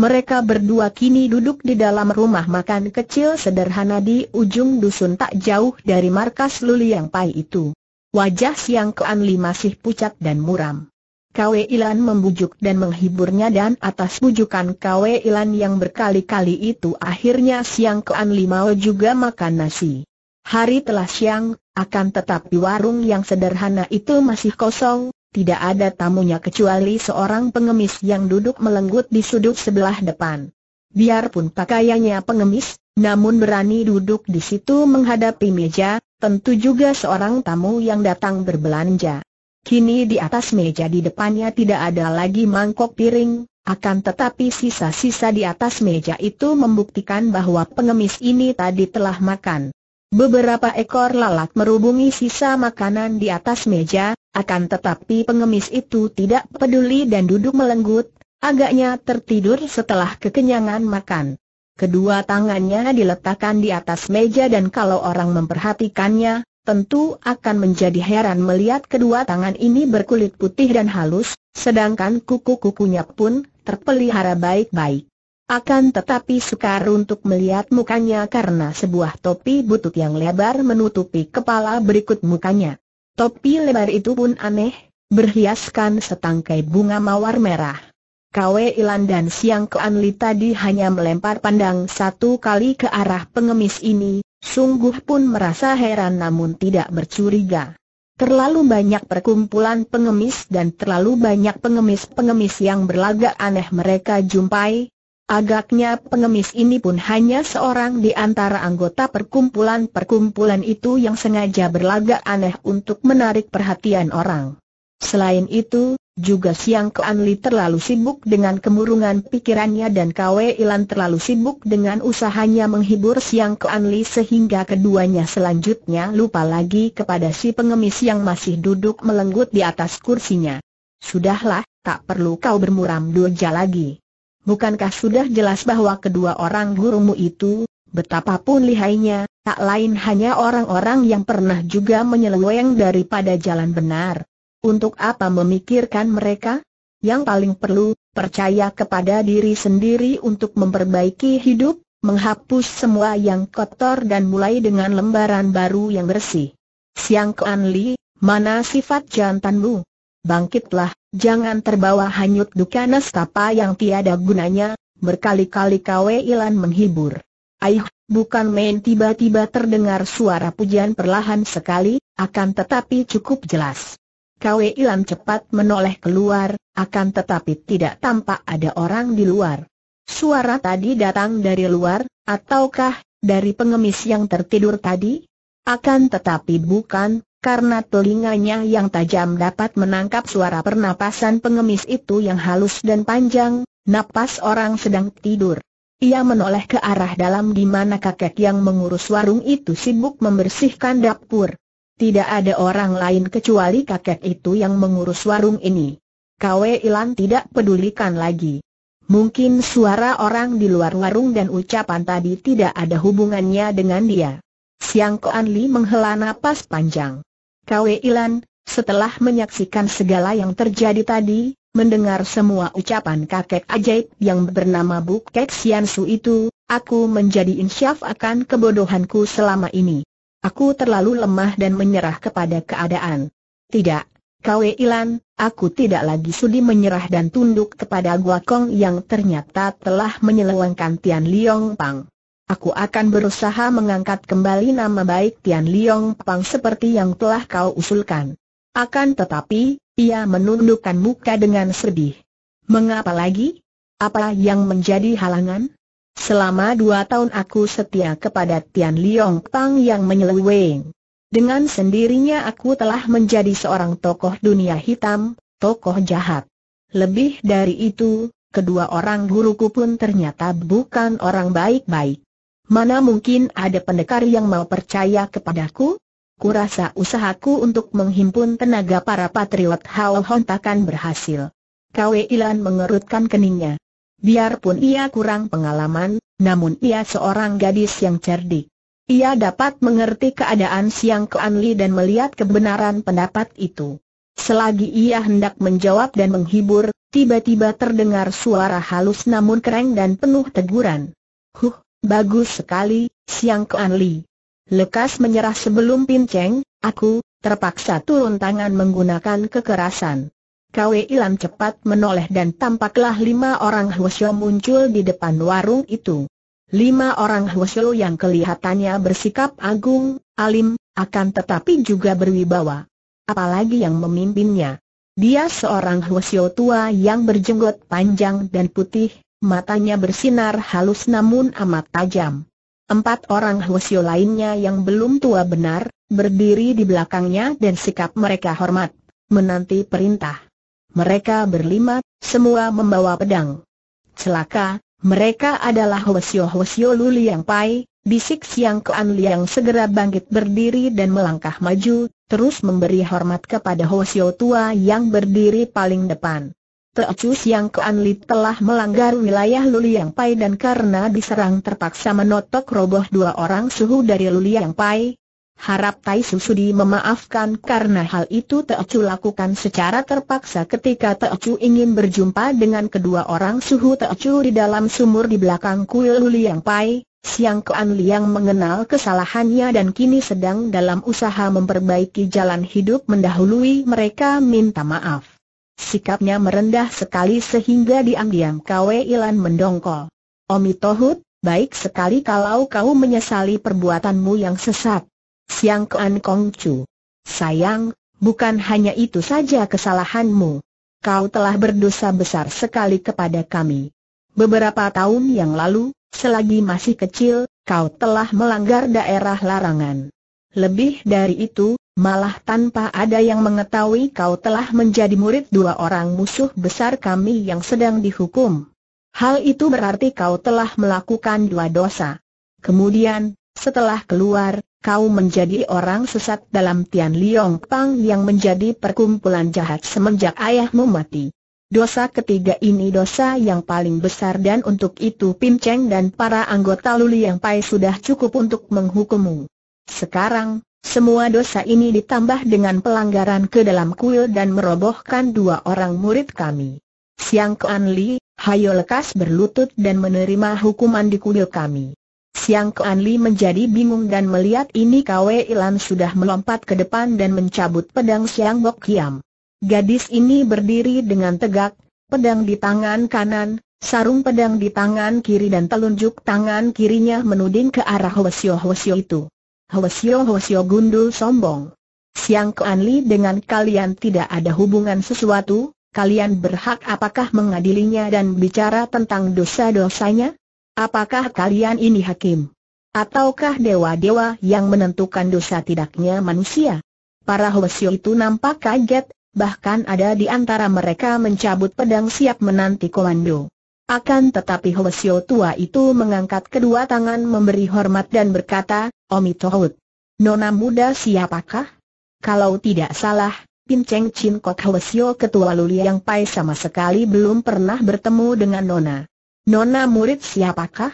Mereka berdua kini duduk di dalam rumah makan kecil sederhana di ujung dusun tak jauh dari markas Luliang Pai itu. Wajah Siang Keanli masih pucat dan muram. Kweilan membujuk dan menghiburnya, dan atas bujukan Kweilan yang berkali-kali itu akhirnya Siang Keanli mau juga makan nasi. Hari telah siang, akan tetapi warung yang sederhana itu masih kosong, tidak ada tamunya kecuali seorang pengemis yang duduk melenggut di sudut sebelah depan. Biarpun pakaiannya pengemis, namun berani duduk di situ menghadapi meja, tentu juga seorang tamu yang datang berbelanja. Kini di atas meja di depannya tidak ada lagi mangkok piring, akan tetapi sisa-sisa di atas meja itu membuktikan bahwa pengemis ini tadi telah makan. Beberapa ekor lalat merubungi sisa makanan di atas meja, akan tetapi pengemis itu tidak peduli dan duduk melenggut, agaknya tertidur setelah kekenyangan makan. Kedua tangannya diletakkan di atas meja dan kalau orang memperhatikannya, tentu akan menjadi heran melihat kedua tangan ini berkulit putih dan halus, sedangkan kuku-kukunya pun terpelihara baik-baik. Akan tetapi sukar untuk melihat mukanya karena sebuah topi butut yang lebar menutupi kepala berikut mukanya. Topi lebar itu pun aneh, berhiaskan setangkai bunga mawar merah. Kweilan dan Siang Keanli tadi hanya melempar pandang satu kali ke arah pengemis ini, sungguh pun merasa heran namun tidak bercuriga. Terlalu banyak perkumpulan pengemis dan terlalu banyak pengemis-pengemis yang berlagak aneh mereka jumpai. Agaknya pengemis ini pun hanya seorang di antara anggota perkumpulan-perkumpulan itu yang sengaja berlagak aneh untuk menarik perhatian orang. Selain itu, juga Siang Keanli terlalu sibuk dengan kemurungan pikirannya dan Kweilan terlalu sibuk dengan usahanya menghibur Siang Keanli sehingga keduanya selanjutnya lupa lagi kepada si pengemis yang masih duduk melenggut di atas kursinya. Sudahlah, tak perlu kau bermuram durja lagi. Bukankah sudah jelas bahwa kedua orang gurumu itu, betapapun lihainya, tak lain hanya orang-orang yang pernah juga menyeleweng daripada jalan benar? Untuk apa memikirkan mereka? Yang paling perlu, percaya kepada diri sendiri untuk memperbaiki hidup, menghapus semua yang kotor dan mulai dengan lembaran baru yang bersih. Siang Keanli, mana sifat jantanmu? Bangkitlah, jangan terbawa hanyut duka nestapa yang tiada gunanya, berkali-kali Kweilan menghibur. Aih, bukan main, tiba-tiba terdengar suara pujian perlahan sekali, akan tetapi cukup jelas. Kweilan cepat menoleh keluar, akan tetapi tidak tampak ada orang di luar. Suara tadi datang dari luar, ataukah dari pengemis yang tertidur tadi? Akan tetapi bukan. Karena telinganya yang tajam dapat menangkap suara pernapasan pengemis itu yang halus dan panjang, napas orang sedang tidur. Ia menoleh ke arah dalam di mana kakek yang mengurus warung itu sibuk membersihkan dapur. Tidak ada orang lain kecuali kakek itu yang mengurus warung ini. Kweilan tidak pedulikan lagi. Mungkin suara orang di luar warung dan ucapan tadi tidak ada hubungannya dengan dia. Siang Keanli menghela napas panjang. Kweilan, setelah menyaksikan segala yang terjadi tadi, mendengar semua ucapan kakek ajaib yang bernama Bu Kek Siansu itu, aku menjadi insyaf akan kebodohanku selama ini. Aku terlalu lemah dan menyerah kepada keadaan. Tidak, Kweilan, aku tidak lagi sudi menyerah dan tunduk kepada guakong yang ternyata telah menyelewengkan Tian Liong Pang. Aku akan berusaha mengangkat kembali nama baik Tian Liong Pang seperti yang telah kau usulkan. Akan tetapi, ia menundukkan muka dengan sedih. Mengapa lagi? Apa yang menjadi halangan? Selama 2 tahun aku setia kepada Tian Liong Pang yang menyeleweng. Dengan sendirinya aku telah menjadi seorang tokoh dunia hitam, tokoh jahat. Lebih dari itu, kedua orang guruku pun ternyata bukan orang baik-baik. Mana mungkin ada pendekar yang mau percaya kepadaku? Kurasa usahaku untuk menghimpun tenaga para patriot Hao Hon takkan berhasil. Kweilan mengerutkan keningnya. Biarpun ia kurang pengalaman, namun ia seorang gadis yang cerdik. Ia dapat mengerti keadaan Siang Keanli dan melihat kebenaran pendapat itu. Selagi ia hendak menjawab dan menghibur, tiba-tiba terdengar suara halus namun kereng dan penuh teguran. "Huh, bagus sekali, Siang Keanli. Lekas menyerah sebelum pinceng, aku terpaksa turun tangan menggunakan kekerasan." Kweilan cepat menoleh dan tampaklah 5 orang Huosyo muncul di depan warung itu. 5 orang Huosyo yang kelihatannya bersikap agung, alim, akan tetapi juga berwibawa. Apalagi yang memimpinnya. Dia seorang Huosyo tua yang berjenggot panjang dan putih, matanya bersinar halus namun amat tajam. 4 orang Huosyo lainnya yang belum tua benar, berdiri di belakangnya dan sikap mereka hormat, menanti perintah. Mereka berlima, semua membawa pedang. "Celaka, mereka adalah Huosyo-Huosyo Luliang Pai," bisik Siang Keanli yang segera bangkit berdiri dan melangkah maju, terus memberi hormat kepada Huosyo tua yang berdiri paling depan. Teocu Siang Keanli telah melanggar wilayah Luliang Pai dan karena diserang terpaksa menotok roboh 2 orang suhu dari Luliang Pai. Harap Tai Susudi memaafkan karena hal itu Teocu lakukan secara terpaksa ketika Teocu ingin berjumpa dengan kedua orang suhu Teocu di dalam sumur di belakang kuil Luliang Pai. Siang Keanli yang mengenal kesalahannya dan kini sedang dalam usaha memperbaiki jalan hidup mendahului mereka minta maaf. Sikapnya merendah sekali sehingga diam-diam Kweilan mendongkol. "Omi Tohut, baik sekali kalau kau menyesali perbuatanmu yang sesat. Siang Kean Kongcu. Sayang, bukan hanya itu saja kesalahanmu. Kau telah berdosa besar sekali kepada kami. Beberapa tahun yang lalu, selagi masih kecil, kau telah melanggar daerah larangan. Lebih dari itu, malah tanpa ada yang mengetahui kau telah menjadi murid 2 orang musuh besar kami yang sedang dihukum. Hal itu berarti kau telah melakukan 2 dosa. Kemudian, setelah keluar, kau menjadi orang sesat dalam Tian Liong Pang yang menjadi perkumpulan jahat semenjak ayahmu mati. Dosa ketiga ini dosa yang paling besar dan untuk itu pinceng dan para anggota Luliang Pai sudah cukup untuk menghukummu. Sekarang, semua dosa ini ditambah dengan pelanggaran ke dalam kuil dan merobohkan 2 orang murid kami. Siang Keanli, hayo lekas berlutut dan menerima hukuman di kuil kami." Siang Keanli menjadi bingung dan melihat ini Kweilan sudah melompat ke depan dan mencabut pedang Siang Bok Kiam. Gadis ini berdiri dengan tegak, pedang di tangan kanan, sarung pedang di tangan kiri dan telunjuk tangan kirinya menuding ke arah Huosyo-Huosyo itu. "Huosyo-Huosyo gundul sombong. Siang Keanli dengan kalian tidak ada hubungan sesuatu, kalian berhak apakah mengadilinya dan bicara tentang dosa-dosanya? Apakah kalian ini hakim? Ataukah dewa-dewa yang menentukan dosa tidaknya manusia?" Para Huosyo itu nampak kaget, bahkan ada di antara mereka mencabut pedang siap menanti komando. Akan tetapi Huosyo tua itu mengangkat kedua tangan memberi hormat dan berkata, "Omi Tohut. Nona muda siapakah? Kalau tidak salah, pinceng Cin Kok Huosyo ketua Luliang Pai sama sekali belum pernah bertemu dengan Nona. Nona murid siapakah?"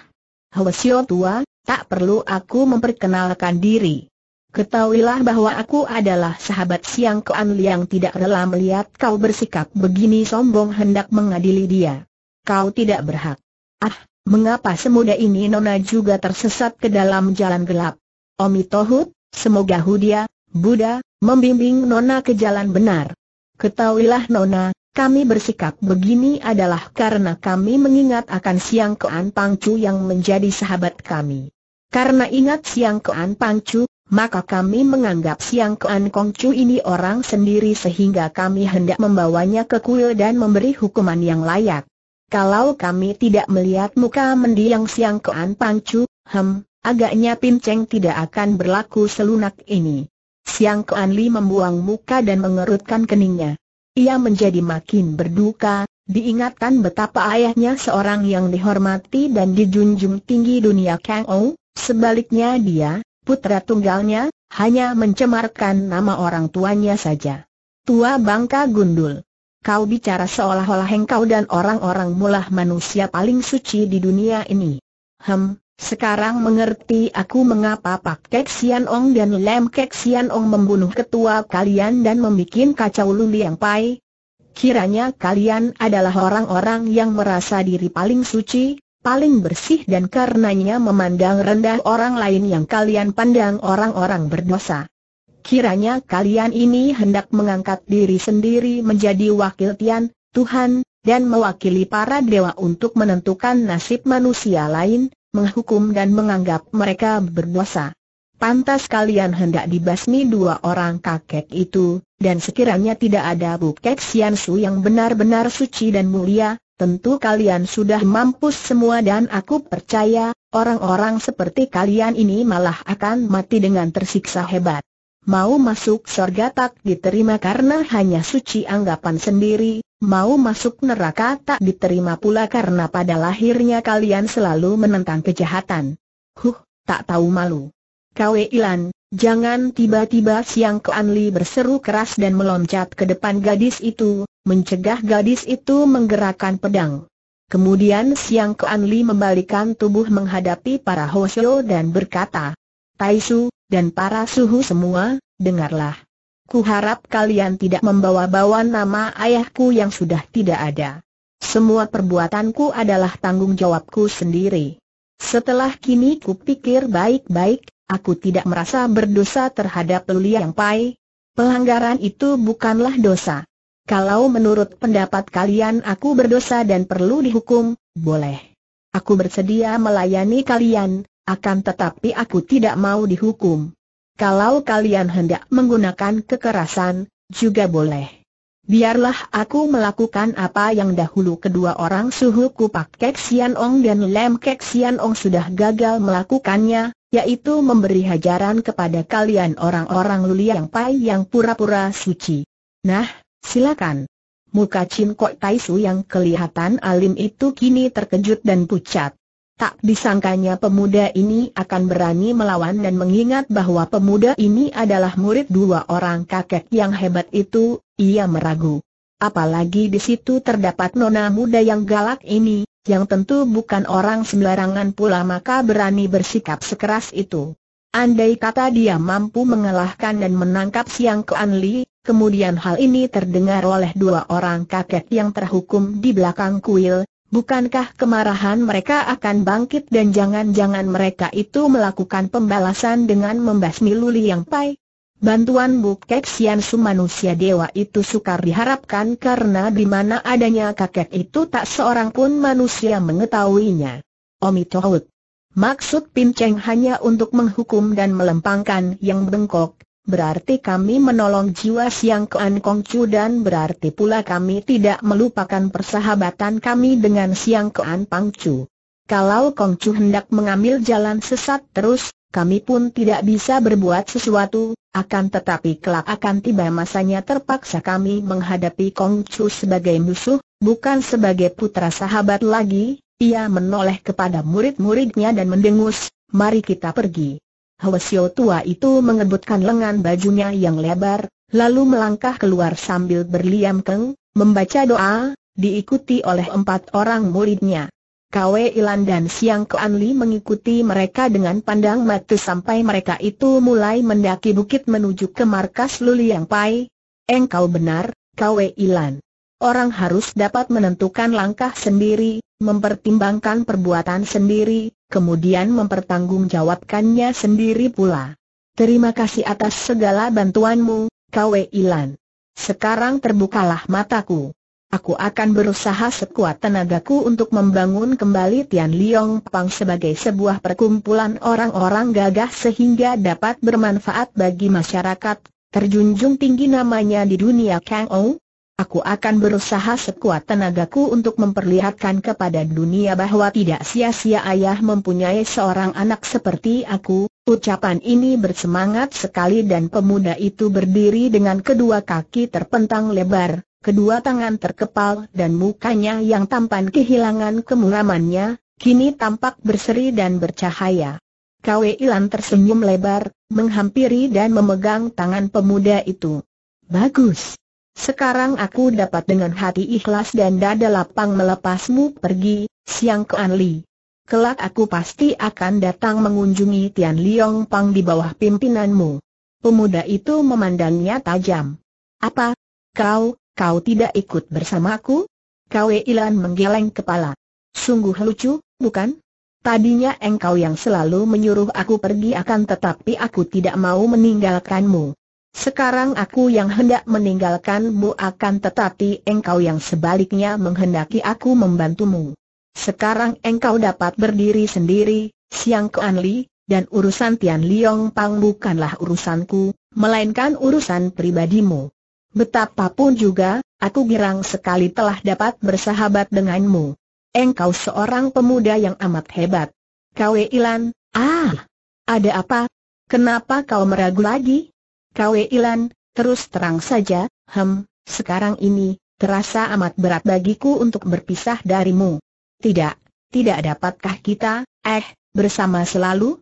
"Huosyo tua, tak perlu aku memperkenalkan diri. Ketahuilah bahwa aku adalah sahabat Siang Keanli yang tidak rela melihat kau bersikap begini sombong hendak mengadili dia. Kau tidak berhak." "Ah, mengapa semudah ini Nona juga tersesat ke dalam jalan gelap? Omi Tohut, semoga Hudia, Buddha, membimbing Nona ke jalan benar. Ketahuilah Nona, kami bersikap begini adalah karena kami mengingat akan Siangkoan Pangcu yang menjadi sahabat kami. Karena ingat Siangkoan Pangcu, maka kami menganggap Siangkoan Kongcu ini orang sendiri sehingga kami hendak membawanya ke kuil dan memberi hukuman yang layak. Kalau kami tidak melihat muka mendiang Siangkoan Pangcu, agaknya pinceng tidak akan berlaku selunak ini." Siang Keanli membuang muka dan mengerutkan keningnya. Ia menjadi makin berduka, diingatkan betapa ayahnya seorang yang dihormati dan dijunjung tinggi dunia Kang Ouw, sebaliknya dia, putra tunggalnya, hanya mencemarkan nama orang tuanya saja. "Tua bangka gundul. Kau bicara seolah-olah engkau dan orang-orang mulah manusia paling suci di dunia ini. Sekarang mengerti aku mengapa Pak Kek Sian Ong dan Lam Kek Sian Ong membunuh ketua kalian dan membuat kacau Luliang Pai. Kiranya kalian adalah orang-orang yang merasa diri paling suci, paling bersih dan karenanya memandang rendah orang lain yang kalian pandang orang-orang berdosa. Kiranya kalian ini hendak mengangkat diri sendiri menjadi wakil Tian, Tuhan, dan mewakili para dewa untuk menentukan nasib manusia lain, menghukum dan menganggap mereka berdosa. Pantas kalian hendak dibasmi dua orang kakek itu, dan sekiranya tidak ada Bu Kek Siansu yang benar-benar suci dan mulia, tentu kalian sudah mampus semua dan aku percaya, orang-orang seperti kalian ini malah akan mati dengan tersiksa hebat. Mau masuk surga tak diterima karena hanya suci anggapan sendiri, mau masuk neraka tak diterima pula karena pada lahirnya kalian selalu menentang kejahatan. Tak tahu malu. Kweilan, jangan tiba-tiba Siang Keanli berseru keras dan meloncat ke depan gadis itu, mencegah gadis itu menggerakkan pedang. Kemudian Siang Keanli membalikkan tubuh menghadapi para hosyo dan berkata, "Taisu dan para suhu semua, dengarlah. Kuharap kalian tidak membawa-bawa nama ayahku yang sudah tidak ada. Semua perbuatanku adalah tanggung jawabku sendiri. Setelah kini kupikir baik-baik. Aku tidak merasa berdosa terhadap Luliang Pai. Pelanggaran itu bukanlah dosa. Kalau menurut pendapat kalian aku berdosa dan perlu dihukum, boleh. Aku bersedia melayani kalian, akan tetapi aku tidak mau dihukum. Kalau kalian hendak menggunakan kekerasan, juga boleh. Biarlah aku melakukan apa yang dahulu kedua orang suhuku Pak Kek Sian Ong dan Lam Kek Sian Ong sudah gagal melakukannya, yaitu memberi hajaran kepada kalian orang-orang Luliang Pai yang pura-pura suci. Nah, silakan." Muka Cin Kok Taisu yang kelihatan alim itu kini terkejut dan pucat. Tak disangkanya pemuda ini akan berani melawan dan mengingat bahwa pemuda ini adalah murid dua orang kakek yang hebat itu, ia meragu. Apalagi di situ terdapat nona muda yang galak ini, yang tentu bukan orang sembarangan pula maka berani bersikap sekeras itu. Andai kata dia mampu mengalahkan dan menangkap Siang Keanli, kemudian hal ini terdengar oleh dua orang kakek yang terhukum di belakang kuil, bukankah kemarahan mereka akan bangkit dan jangan-jangan mereka itu melakukan pembalasan dengan membasmi Luliang Pai? Bantuan Bu Kek Siansu manusia dewa itu sukar diharapkan karena di mana adanya kakek itu tak seorang pun manusia mengetahuinya. Omitohut. Maksud pinceng hanya untuk menghukum dan melempangkan yang bengkok, berarti kami menolong jiwa Siang Kean Kongcu dan berarti pula kami tidak melupakan persahabatan kami dengan Siang Kean Pangcu. Kalau Kongcu hendak mengambil jalan sesat terus, kami pun tidak bisa berbuat sesuatu, akan tetapi kelak akan tiba masanya terpaksa kami menghadapi Kongcu sebagai musuh, bukan sebagai putra sahabat lagi. Ia menoleh kepada murid-muridnya dan mendengus, "Mari kita pergi." Hwasyo tua itu mengebutkan lengan bajunya yang lebar, lalu melangkah keluar sambil berliam keng, membaca doa, diikuti oleh empat orang muridnya. Kweilan dan Siang Keanli mengikuti mereka dengan pandang mata sampai mereka itu mulai mendaki bukit menuju ke markas Luliang Pai. "Engkau benar, Kweilan. Orang harus dapat menentukan langkah sendiri, mempertimbangkan perbuatan sendiri, kemudian mempertanggungjawabkannya sendiri pula. Terima kasih atas segala bantuanmu, Kweilan. Sekarang terbukalah mataku. Aku akan berusaha sekuat tenagaku untuk membangun kembali Tian Liong Pang sebagai sebuah perkumpulan orang-orang gagah sehingga dapat bermanfaat bagi masyarakat, terjunjung tinggi namanya di dunia Kang Ouw. Aku akan berusaha sekuat tenagaku untuk memperlihatkan kepada dunia bahwa tidak sia-sia ayah mempunyai seorang anak seperti aku." Ucapan ini bersemangat sekali dan pemuda itu berdiri dengan kedua kaki terpentang lebar, kedua tangan terkepal dan mukanya yang tampan kehilangan kemuramannya, kini tampak berseri dan bercahaya. Kweilan tersenyum lebar, menghampiri dan memegang tangan pemuda itu. "Bagus. Sekarang aku dapat dengan hati ikhlas dan dada lapang melepasmu pergi, Siang Keanli. Kelak aku pasti akan datang mengunjungi Tian Liong Pang di bawah pimpinanmu." Pemuda itu memandangnya tajam. "Apa? Kau Kau tidak ikut bersamaku? Kweilan menggeleng kepala. Sungguh lucu, bukan? Tadinya engkau yang selalu menyuruh aku pergi akan tetapi aku tidak mau meninggalkanmu. Sekarang aku yang hendak meninggalkanmu akan tetapi engkau yang sebaliknya menghendaki aku membantumu. Sekarang engkau dapat berdiri sendiri, Siang Keanli, dan urusan Tian Liong Pang bukanlah urusanku, melainkan urusan pribadimu. Betapapun juga, aku girang sekali telah dapat bersahabat denganmu. Engkau seorang pemuda yang amat hebat. Kweilan, ada apa? Kenapa kau meragu lagi? Kweilan, terus terang saja, sekarang ini, terasa amat berat bagiku untuk berpisah darimu. Tidak dapatkah kita, bersama selalu?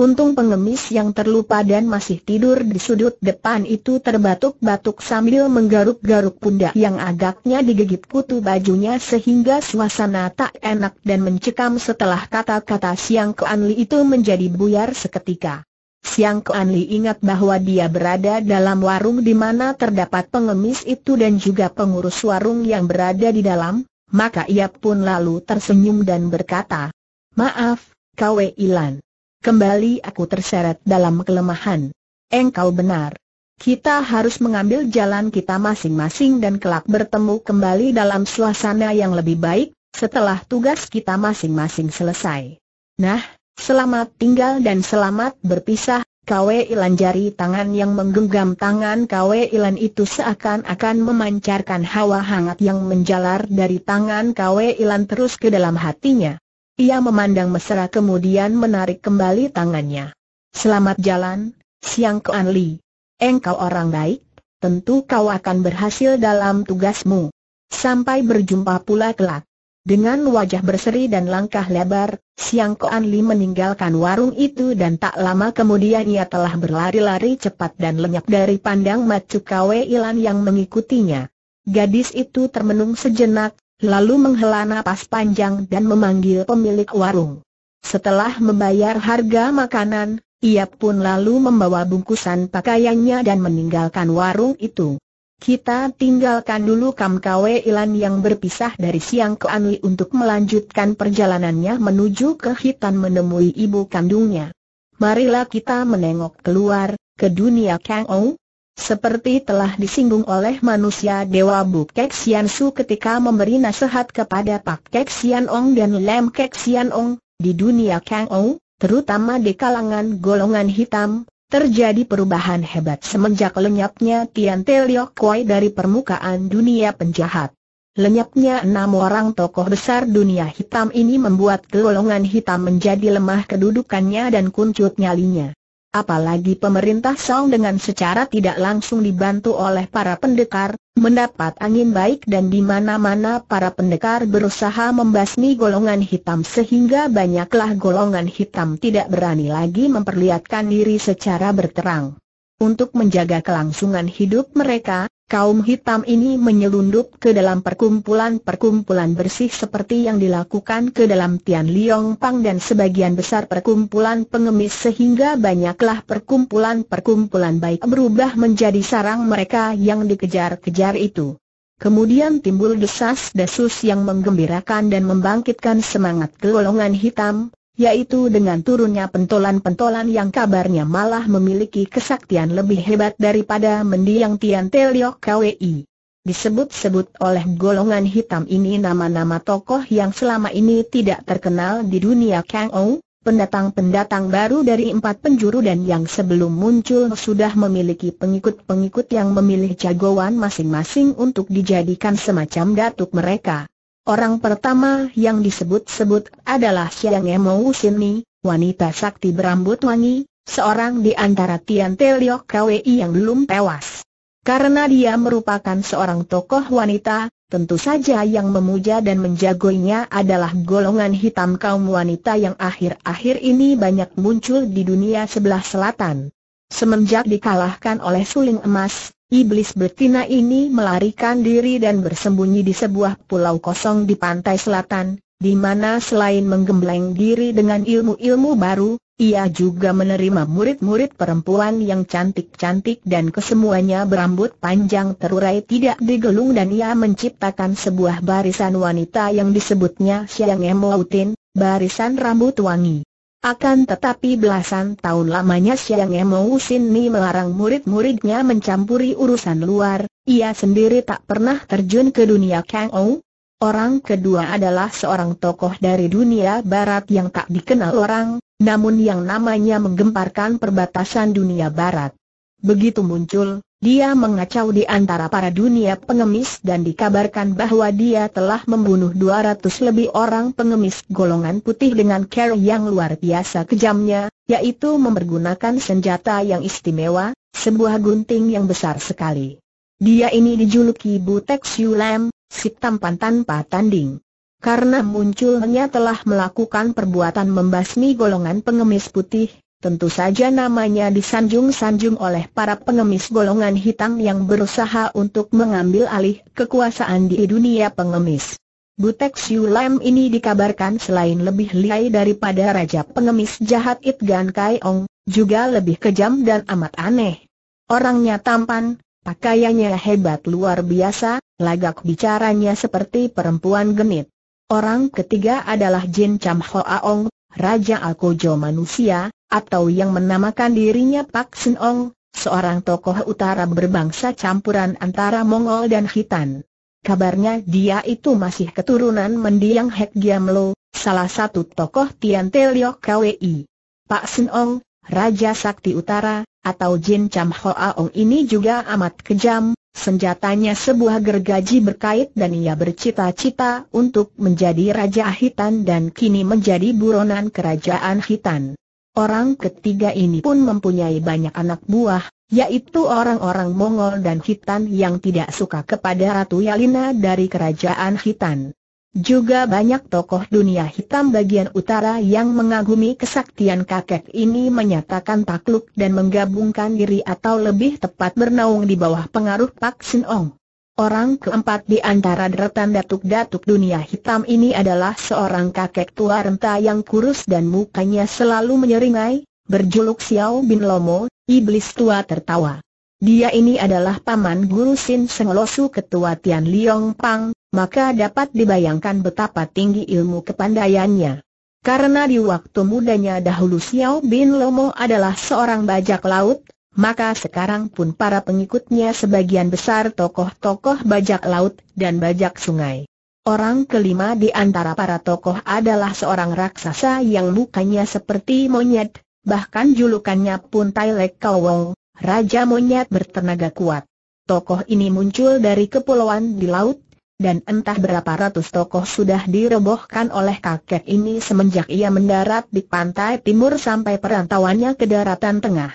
Untung pengemis yang terlupa dan masih tidur di sudut depan itu terbatuk-batuk sambil menggaruk-garuk pundak yang agaknya digigit kutu bajunya sehingga suasana tak enak dan mencekam setelah kata-kata Siang Keanli itu menjadi buyar seketika. Siang Keanli ingat bahwa dia berada dalam warung di mana terdapat pengemis itu dan juga pengurus warung yang berada di dalam, maka ia pun lalu tersenyum dan berkata, "Maaf, Kweilan. Kembali aku terseret dalam kelemahan. Engkau benar. Kita harus mengambil jalan kita masing-masing dan kelak bertemu kembali dalam suasana yang lebih baik setelah tugas kita masing-masing selesai. Nah, selamat tinggal dan selamat berpisah." Kweilan jari tangan yang menggenggam tangan Kweilan itu seakan-akan memancarkan hawa hangat yang menjalar dari tangan Kweilan terus ke dalam hatinya. Ia memandang mesra kemudian menarik kembali tangannya. "Selamat jalan, Siang Keanli. Engkau orang baik, tentu kau akan berhasil dalam tugasmu. Sampai berjumpa pula kelak." Dengan wajah berseri dan langkah lebar, Siang Keanli meninggalkan warung itu dan tak lama kemudian ia telah berlari-lari cepat dan lenyap dari pandang mata Kweilan yang mengikutinya. Gadis itu termenung sejenak, lalu menghela napas panjang dan memanggil pemilik warung. Setelah membayar harga makanan, ia pun lalu membawa bungkusan pakaiannya dan meninggalkan warung itu. "Kita tinggalkan dulu Kam Kweilan yang berpisah dari Siang Keanli untuk melanjutkan perjalanannya menuju ke Hitan menemui ibu kandungnya. Marilah kita menengok keluar, ke dunia Kang Ouw." Seperti telah disinggung oleh manusia dewa Bu Kek Siansu ketika memberi nasihat kepada Pak Kek Sian Ong dan Lam Kek Sian Ong, di dunia Kang Ouw, terutama di kalangan golongan hitam, terjadi perubahan hebat semenjak lenyapnya Tian Te Liok Koi dari permukaan dunia penjahat. Lenyapnya 6 orang tokoh besar dunia hitam ini membuat golongan hitam menjadi lemah kedudukannya dan kuncut nyalinya. Apalagi pemerintah Song dengan secara tidak langsung dibantu oleh para pendekar, mendapat angin baik dan di mana-mana para pendekar berusaha membasmi golongan hitam sehingga banyaklah golongan hitam tidak berani lagi memperlihatkan diri secara berterang. Untuk menjaga kelangsungan hidup mereka, kaum hitam ini menyelundup ke dalam perkumpulan-perkumpulan bersih seperti yang dilakukan ke dalam Tian Liong Pang dan sebagian besar perkumpulan pengemis sehingga banyaklah perkumpulan-perkumpulan baik berubah menjadi sarang mereka yang dikejar-kejar itu. Kemudian timbul desas-desus yang menggembirakan dan membangkitkan semangat golongan hitam, yaitu dengan turunnya pentolan-pentolan yang kabarnya malah memiliki kesaktian lebih hebat daripada mendiang Tian Te Liok Kwi. Disebut-sebut oleh golongan hitam ini nama-nama tokoh yang selama ini tidak terkenal di dunia Kang Ouw, pendatang-pendatang baru dari 4 penjuru dan yang sebelum muncul sudah memiliki pengikut-pengikut yang memilih jagoan masing-masing untuk dijadikan semacam datuk mereka. Orang pertama yang disebut-sebut adalah Siang Mo Sinni, wanita sakti berambut wangi, seorang di antara Tian Te Liok Kwi yang belum tewas. Karena dia merupakan seorang tokoh wanita, tentu saja yang memuja dan menjagoinya adalah golongan hitam kaum wanita yang akhir-akhir ini banyak muncul di dunia sebelah selatan. Semenjak dikalahkan oleh Suling Emas, iblis betina ini melarikan diri dan bersembunyi di sebuah pulau kosong di pantai selatan, di mana selain menggembleng diri dengan ilmu-ilmu baru, ia juga menerima murid-murid perempuan yang cantik-cantik dan kesemuanya berambut panjang terurai tidak digelung, dan ia menciptakan sebuah barisan wanita yang disebutnya Siang Emotin, barisan rambut wangi. Akan tetapi belasan tahun lamanya Siang Mo Sinni melarang murid-muridnya mencampuri urusan luar, ia sendiri tak pernah terjun ke dunia Kang Ouw. Orang kedua adalah seorang tokoh dari dunia barat yang tak dikenal orang, namun yang namanya menggemparkan perbatasan dunia barat. Begitu muncul, dia mengacau di antara para dunia pengemis dan dikabarkan bahwa dia telah membunuh 200 lebih orang pengemis golongan putih dengan cara yang luar biasa kejamnya, yaitu mempergunakan senjata yang istimewa, sebuah gunting yang besar sekali. Dia ini dijuluki Butek Siu Lam, si tampan tanpa tanding. Karena munculnya telah melakukan perbuatan membasmi golongan pengemis putih, tentu saja namanya disanjung-sanjung oleh para pengemis golongan hitam yang berusaha untuk mengambil alih kekuasaan di dunia pengemis. Butek Siu Lam ini dikabarkan selain lebih lihai daripada raja pengemis jahat Itgan Kai Ong, juga lebih kejam dan amat aneh. Orangnya tampan, pakaiannya hebat luar biasa, lagak bicaranya seperti perempuan genit. Orang ketiga adalah Jin Cham Hoa Ong, raja alkojo manusia, atau yang menamakan dirinya Pak Sin Ong, seorang tokoh utara berbangsa campuran antara Mongol dan Khitan. Kabarnya dia itu masih keturunan mendiang Hek Giamlo, salah satu tokoh Tian Liong Kwi. Pak Sin Ong, raja sakti utara, atau Jin Cham Hoa Ong ini juga amat kejam, senjatanya sebuah gergaji berkait dan ia bercita-cita untuk menjadi raja Khitan dan kini menjadi buronan kerajaan Khitan. Orang ketiga ini pun mempunyai banyak anak buah, yaitu orang-orang Mongol dan Khitan yang tidak suka kepada Ratu Yalina dari kerajaan Khitan. Juga banyak tokoh dunia hitam bagian utara yang mengagumi kesaktian kakek ini menyatakan takluk dan menggabungkan diri atau lebih tepat bernaung di bawah pengaruh Pak Sin Ong. Orang keempat di antara deretan datuk-datuk dunia hitam ini adalah seorang kakek tua renta yang kurus dan mukanya selalu menyeringai, berjuluk Siao Bin Lomo, iblis tua tertawa. Dia ini adalah paman guru Sin Senglosu ketua Tian Liong Pang, maka dapat dibayangkan betapa tinggi ilmu kepandaiannya. Karena di waktu mudanya dahulu Siao Bin Lomo adalah seorang bajak laut, maka sekarang pun para pengikutnya sebagian besar tokoh-tokoh bajak laut dan bajak sungai. Orang kelima di antara para tokoh adalah seorang raksasa yang mukanya seperti monyet, bahkan julukannya pun Tai Lek Kauwong, raja monyet bertenaga kuat. Tokoh ini muncul dari kepulauan di laut, dan entah berapa ratus tokoh sudah direbohkan oleh kakek ini semenjak ia mendarat di pantai timur sampai perantauannya ke daratan tengah.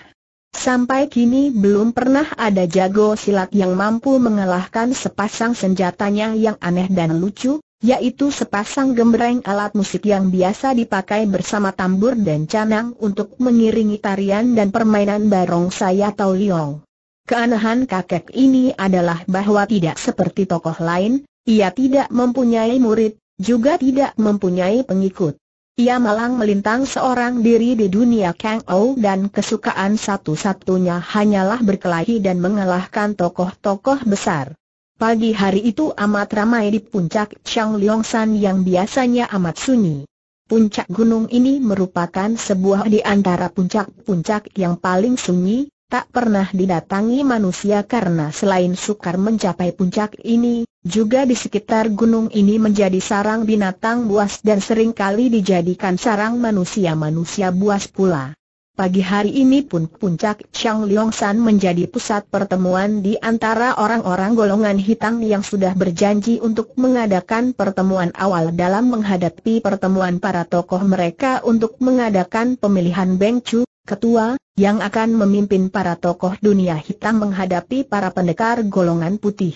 Sampai kini belum pernah ada jago silat yang mampu mengalahkan sepasang senjatanya yang aneh dan lucu, yaitu sepasang gembreng alat musik yang biasa dipakai bersama tambur dan canang untuk mengiringi tarian dan permainan barongsai atau liong. Keanehan kakek ini adalah bahwa tidak seperti tokoh lain, ia tidak mempunyai murid, juga tidak mempunyai pengikut. Ia malang melintang seorang diri di dunia Kang Ouw dan kesukaan satu-satunya hanyalah berkelahi dan mengalahkan tokoh-tokoh besar. Pagi hari itu amat ramai di puncak Changliang San yang biasanya amat sunyi. Puncak gunung ini merupakan sebuah di antara puncak-puncak yang paling sunyi, tak pernah didatangi manusia karena selain sukar mencapai puncak ini, juga di sekitar gunung ini menjadi sarang binatang buas dan seringkali dijadikan sarang manusia-manusia buas pula. Pagi hari ini pun puncak Changliang San menjadi pusat pertemuan di antara orang-orang golongan hitam yang sudah berjanji untuk mengadakan pertemuan awal dalam menghadapi pertemuan para tokoh mereka untuk mengadakan pemilihan Beng Chu, ketua, yang akan memimpin para tokoh dunia hitam menghadapi para pendekar golongan putih.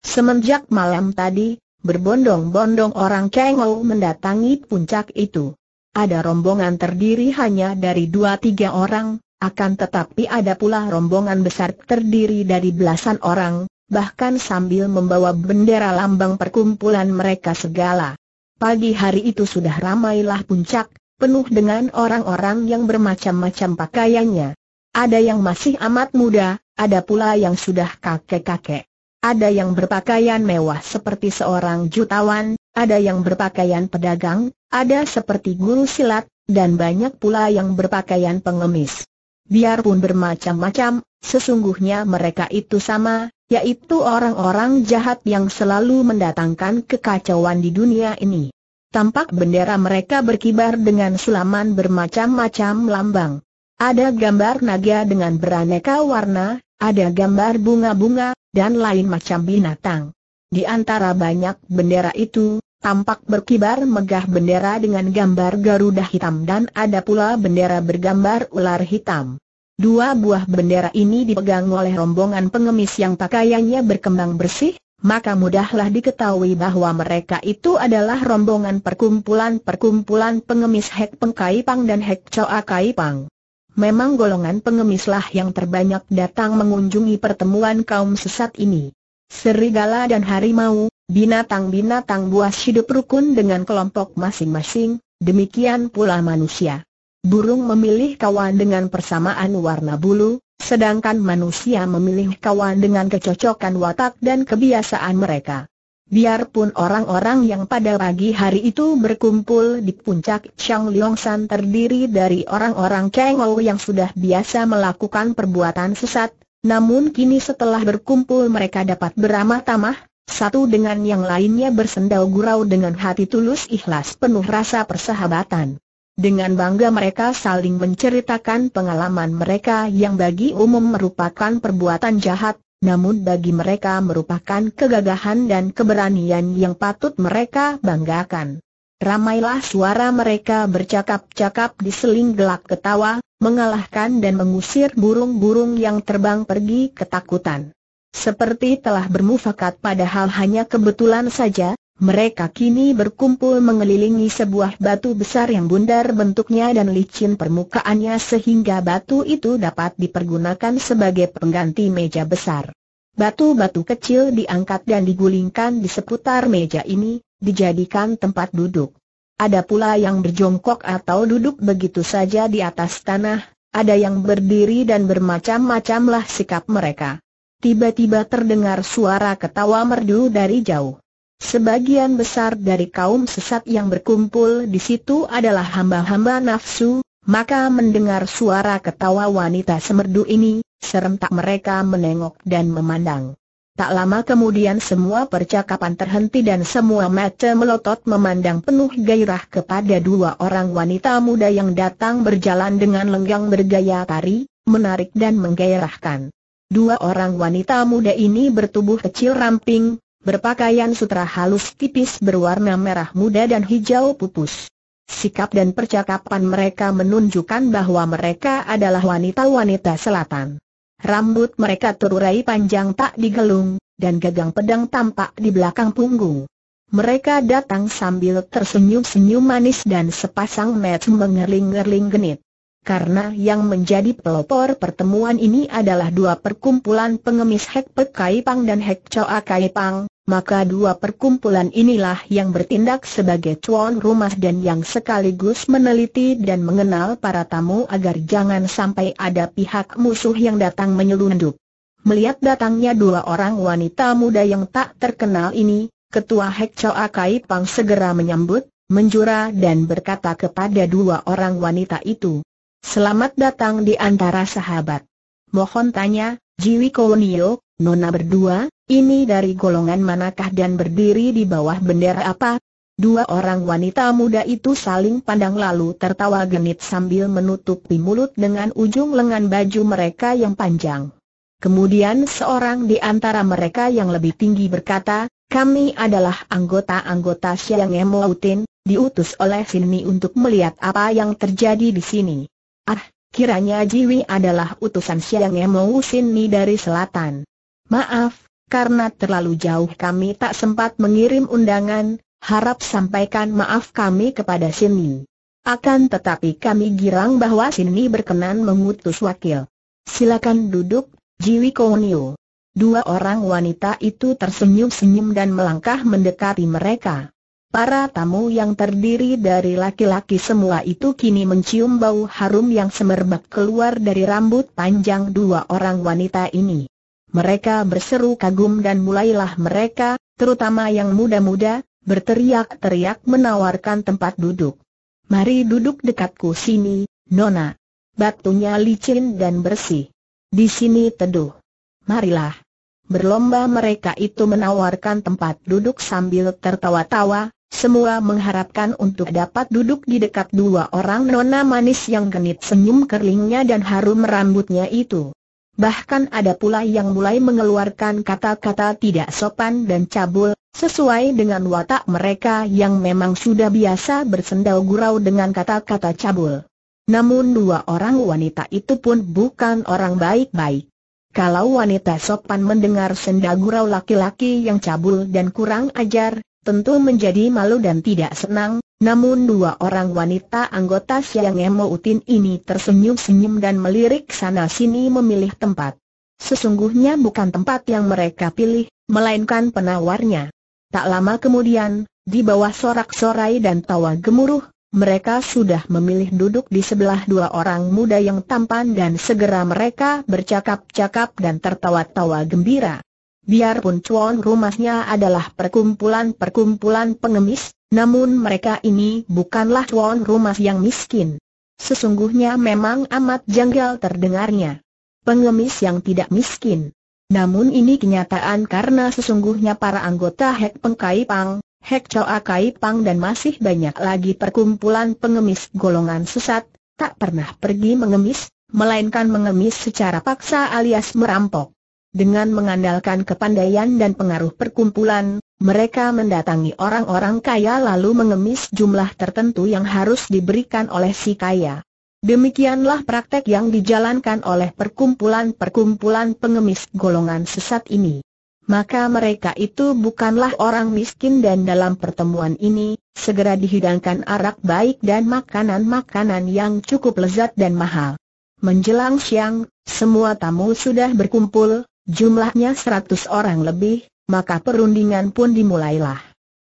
Semenjak malam tadi, berbondong-bondong orang Kang Ouw mendatangi puncak itu. Ada rombongan terdiri hanya dari 2-3 orang, akan tetapi ada pula rombongan besar terdiri dari belasan orang, bahkan sambil membawa bendera lambang perkumpulan mereka segala. Pagi hari itu sudah ramailah puncak, penuh dengan orang-orang yang bermacam-macam pakaiannya. Ada yang masih amat muda, ada pula yang sudah kakek-kakek. Ada yang berpakaian mewah seperti seorang jutawan, ada yang berpakaian pedagang, ada seperti guru silat, dan banyak pula yang berpakaian pengemis. Biarpun bermacam-macam, sesungguhnya mereka itu sama, yaitu orang-orang jahat yang selalu mendatangkan kekacauan di dunia ini. Tampak bendera mereka berkibar dengan sulaman bermacam-macam lambang. Ada gambar naga dengan beraneka warna, ada gambar bunga-bunga, dan lain macam binatang. Di antara banyak bendera itu, tampak berkibar megah bendera dengan gambar Garuda hitam dan ada pula bendera bergambar ular hitam. Dua buah bendera ini dipegang oleh rombongan pengemis yang pakaiannya berkembang bersih, maka mudahlah diketahui bahwa mereka itu adalah rombongan perkumpulan pengemis Hek Peng Kai Pang dan Hek Coa Kai Pang. Memang golongan pengemislah yang terbanyak datang mengunjungi pertemuan kaum sesat ini. Serigala dan harimau, binatang-binatang buas hidup rukun dengan kelompok masing-masing, demikian pula manusia. Burung memilih kawan dengan persamaan warna bulu, sedangkan manusia memilih kawan dengan kecocokan watak dan kebiasaan mereka. Biarpun orang-orang yang pada pagi hari itu berkumpul di puncak Changliang San terdiri dari orang-orang Kang Ouw yang sudah biasa melakukan perbuatan sesat, namun kini setelah berkumpul mereka dapat beramah-tamah, satu dengan yang lainnya bersendau gurau dengan hati tulus ikhlas penuh rasa persahabatan. Dengan bangga mereka saling menceritakan pengalaman mereka yang bagi umum merupakan perbuatan jahat, namun bagi mereka merupakan kegagahan dan keberanian yang patut mereka banggakan. Ramailah suara mereka bercakap-cakap diseling gelak ketawa, mengalahkan dan mengusir burung-burung yang terbang pergi ketakutan. Seperti telah bermufakat padahal hanya kebetulan saja, mereka kini berkumpul mengelilingi sebuah batu besar yang bundar bentuknya dan licin permukaannya sehingga batu itu dapat dipergunakan sebagai pengganti meja besar. Batu-batu kecil diangkat dan digulingkan di seputar meja ini, dijadikan tempat duduk. Ada pula yang berjongkok atau duduk begitu saja di atas tanah, ada yang berdiri dan bermacam-macamlah sikap mereka. Tiba-tiba terdengar suara ketawa merdu dari jauh. Sebagian besar dari kaum sesat yang berkumpul di situ adalah hamba-hamba nafsu, maka mendengar suara ketawa wanita semerdu ini, serentak mereka menengok dan memandang. Tak lama kemudian semua percakapan terhenti dan semua mata melotot memandang penuh gairah kepada dua orang wanita muda yang datang berjalan dengan lenggang bergaya tari, menarik dan menggairahkan. Dua orang wanita muda ini bertubuh kecil ramping, berpakaian sutra halus tipis berwarna merah muda dan hijau pupus. Sikap dan percakapan mereka menunjukkan bahwa mereka adalah wanita-wanita selatan. Rambut mereka terurai panjang tak digelung, dan gagang pedang tampak di belakang punggung. Mereka datang sambil tersenyum-senyum manis dan sepasang mata mengerling-erling genit. Karena yang menjadi pelopor pertemuan ini adalah dua perkumpulan pengemis Hek Peng Kai Pang dan Hek Coa Kai Pang, maka dua perkumpulan inilah yang bertindak sebagai tuan rumah dan yang sekaligus meneliti dan mengenal para tamu agar jangan sampai ada pihak musuh yang datang menyelundup. Melihat datangnya dua orang wanita muda yang tak terkenal ini, ketua Hek Coa Kai Pang segera menyambut, menjura dan berkata kepada dua orang wanita itu, "Selamat datang di antara sahabat. Mohon tanya, Jiwi Konio, Nona berdua, ini dari golongan manakah dan berdiri di bawah bendera apa?" Dua orang wanita muda itu saling pandang lalu tertawa genit sambil menutupi mulut dengan ujung lengan baju mereka yang panjang. Kemudian seorang di antara mereka yang lebih tinggi berkata, "Kami adalah anggota-anggota Siang Emotin, diutus oleh Sinni untuk melihat apa yang terjadi di sini." "Ah, kiranya Jiwi adalah utusan Siang Mo Sinni dari selatan. Maaf, karena terlalu jauh kami tak sempat mengirim undangan, harap sampaikan maaf kami kepada Sinni. Akan tetapi kami girang bahwa Sinni berkenan mengutus wakil. Silakan duduk, Jiwi Konio." Dua orang wanita itu tersenyum-senyum dan melangkah mendekati mereka. Para tamu yang terdiri dari laki-laki semua itu kini mencium bau harum yang semerbak keluar dari rambut panjang dua orang wanita ini. Mereka berseru kagum dan mulailah mereka, terutama yang muda-muda, berteriak-teriak menawarkan tempat duduk. "Mari duduk dekatku sini, Nona. Batunya licin dan bersih. Di sini teduh. Marilah." Berlomba mereka itu menawarkan tempat duduk sambil tertawa-tawa. Semua mengharapkan untuk dapat duduk di dekat dua orang nona manis yang genit senyum kerlingnya dan harum rambutnya itu. Bahkan ada pula yang mulai mengeluarkan kata-kata tidak sopan dan cabul, sesuai dengan watak mereka yang memang sudah biasa bersendau gurau dengan kata-kata cabul. Namun dua orang wanita itu pun bukan orang baik-baik. Kalau wanita sopan mendengar senda gurau laki-laki yang cabul dan kurang ajar, tentu menjadi malu dan tidak senang, namun dua orang wanita anggota Siang Emotin ini tersenyum-senyum dan melirik sana-sini memilih tempat. Sesungguhnya bukan tempat yang mereka pilih, melainkan penawarnya. Tak lama kemudian, di bawah sorak-sorai dan tawa gemuruh, mereka sudah memilih duduk di sebelah dua orang muda yang tampan dan segera mereka bercakap-cakap dan tertawa-tawa gembira. Biarpun tuan rumahnya adalah perkumpulan-perkumpulan pengemis, namun mereka ini bukanlah tuan rumah yang miskin. Sesungguhnya memang amat janggal terdengarnya. Pengemis yang tidak miskin. Namun ini kenyataan karena sesungguhnya para anggota Hek Peng Kai Pang, Hek Coa Kai Pang dan masih banyak lagi perkumpulan pengemis golongan sesat, tak pernah pergi mengemis, melainkan mengemis secara paksa alias merampok. Dengan mengandalkan kepandaian dan pengaruh perkumpulan, mereka mendatangi orang-orang kaya lalu mengemis jumlah tertentu yang harus diberikan oleh si kaya. Demikianlah praktek yang dijalankan oleh perkumpulan-perkumpulan pengemis golongan sesat ini. Maka mereka itu bukanlah orang miskin dan dalam pertemuan ini, segera dihidangkan arak baik dan makanan-makanan yang cukup lezat dan mahal. Menjelang siang, semua tamu sudah berkumpul. Jumlahnya 100 orang lebih, maka perundingan pun dimulailah.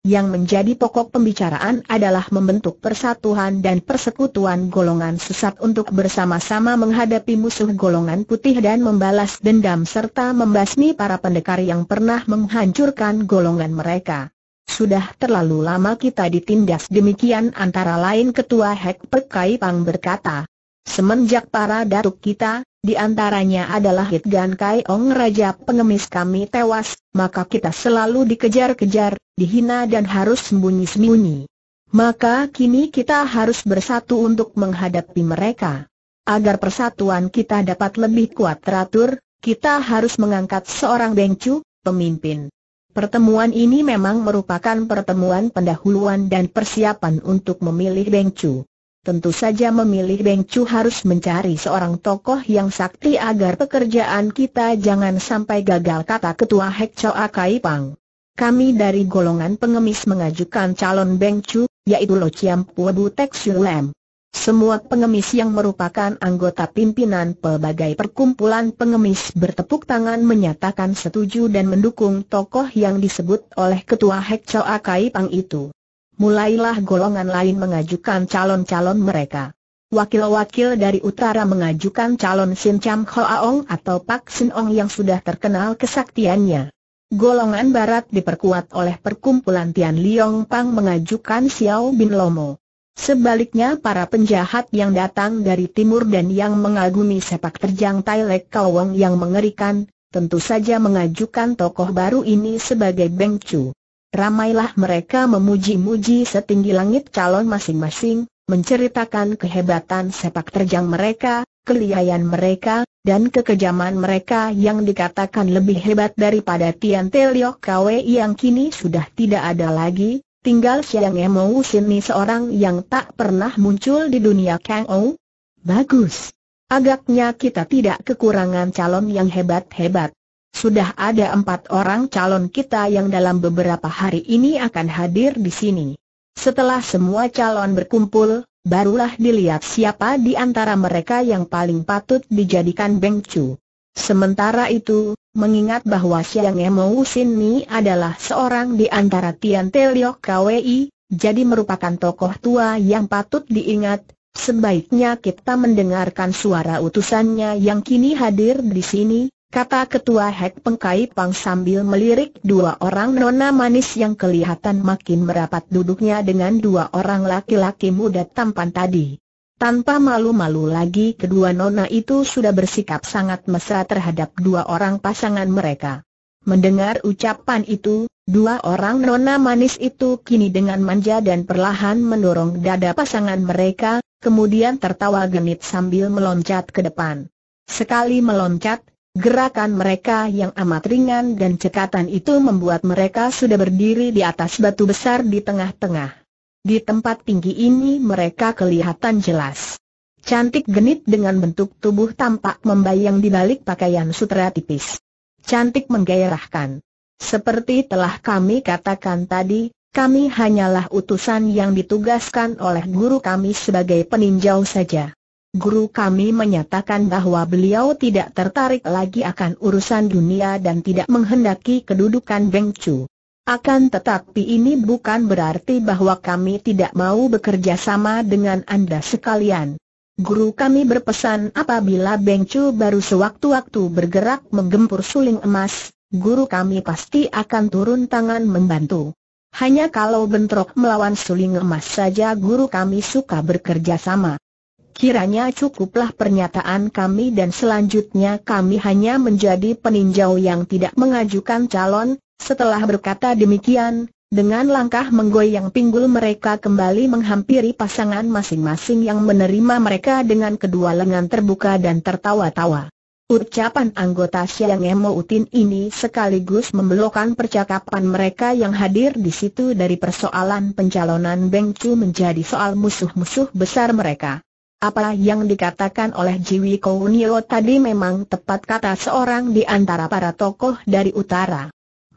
Yang menjadi pokok pembicaraan adalah membentuk persatuan dan persekutuan golongan sesat untuk bersama-sama menghadapi musuh golongan putih dan membalas dendam serta membasmi para pendekar yang pernah menghancurkan golongan mereka. Sudah terlalu lama kita ditindas demikian, antara lain ketua Hek Peng Kai Pang berkata. Semenjak para datuk kita, di antaranya adalah Itgan Kai Ong raja pengemis kami tewas, maka kita selalu dikejar-kejar, dihina dan harus sembunyi-sembunyi. Maka kini kita harus bersatu untuk menghadapi mereka. Agar persatuan kita dapat lebih kuat teratur, kita harus mengangkat seorang bengcu, pemimpin. Pertemuan ini memang merupakan pertemuan pendahuluan dan persiapan untuk memilih bengcu. Tentu saja memilih bengcu harus mencari seorang tokoh yang sakti agar pekerjaan kita jangan sampai gagal, kata ketua Hek Coa Kai Pang. Kami dari golongan pengemis mengajukan calon bengcu, yaitu Lo Chiam Pua Butek Siu Lam. Semua pengemis yang merupakan anggota pimpinan pelbagai perkumpulan pengemis bertepuk tangan menyatakan setuju dan mendukung tokoh yang disebut oleh ketua Hek Coa Kai Pang itu. Mulailah golongan lain mengajukan calon-calon mereka. Wakil-wakil dari utara mengajukan calon Jin Cham Hoa Ong atau Pak Sin Ong yang sudah terkenal kesaktiannya. Golongan barat diperkuat oleh perkumpulan Tian Liong Pang mengajukan Siao Bin Lomo. Sebaliknya para penjahat yang datang dari timur dan yang mengagumi sepak terjang Tai Lek Kauwong yang mengerikan, tentu saja mengajukan tokoh baru ini sebagai bengcu. Ramailah mereka memuji-muji setinggi langit calon masing-masing, menceritakan kehebatan sepak terjang mereka, kelihayan mereka, dan kekejaman mereka yang dikatakan lebih hebat daripada Tian Liong Kwe yang kini sudah tidak ada lagi, tinggal Siang Mo Sinni seorang yang tak pernah muncul di dunia Kang Ouw. Bagus. Agaknya kita tidak kekurangan calon yang hebat-hebat. Sudah ada 4 orang calon kita yang dalam beberapa hari ini akan hadir di sini. Setelah semua calon berkumpul, barulah dilihat siapa di antara mereka yang paling patut dijadikan bengcu. Sementara itu, mengingat bahwa Siang Mo Sinni adalah seorang di antara Tian Liong Kwe, jadi merupakan tokoh tua yang patut diingat. Sebaiknya kita mendengarkan suara utusannya yang kini hadir di sini, kata Ketua Hek Peng Kai Pang sambil melirik dua orang nona manis yang kelihatan makin merapat duduknya dengan dua orang laki-laki muda tampan tadi. Tanpa malu-malu lagi kedua nona itu sudah bersikap sangat mesra terhadap dua orang pasangan mereka. Mendengar ucapan itu, dua orang nona manis itu kini dengan manja dan perlahan mendorong dada pasangan mereka, kemudian tertawa genit sambil meloncat ke depan. Sekali meloncat, gerakan mereka yang amat ringan dan cekatan itu membuat mereka sudah berdiri di atas batu besar di tengah-tengah. Di tempat tinggi ini mereka kelihatan jelas. Cantik genit dengan bentuk tubuh tampak membayang di balik pakaian sutra tipis. Cantik menggairahkan. Seperti telah kami katakan tadi, kami hanyalah utusan yang ditugaskan oleh guru kami sebagai peninjau saja. Guru kami menyatakan bahwa beliau tidak tertarik lagi akan urusan dunia dan tidak menghendaki kedudukan Beng Cu. Akan tetapi ini bukan berarti bahwa kami tidak mau bekerja sama dengan Anda sekalian. Guru kami berpesan apabila Beng Cu baru sewaktu-waktu bergerak menggempur suling emas, guru kami pasti akan turun tangan membantu. Hanya kalau bentrok melawan suling emas saja guru kami suka bekerja sama. Kiranya cukuplah pernyataan kami dan selanjutnya kami hanya menjadi peninjau yang tidak mengajukan calon. Setelah berkata demikian, dengan langkah menggoyang pinggul mereka kembali menghampiri pasangan masing-masing yang menerima mereka dengan kedua lengan terbuka dan tertawa-tawa. Ucapan anggota Siang Emotin ini sekaligus membelokkan percakapan mereka yang hadir di situ dari persoalan pencalonan Beng Cu menjadi soal musuh-musuh besar mereka. Apa yang dikatakan oleh Jiwi Kounio tadi memang tepat kata seorang di antara para tokoh dari utara.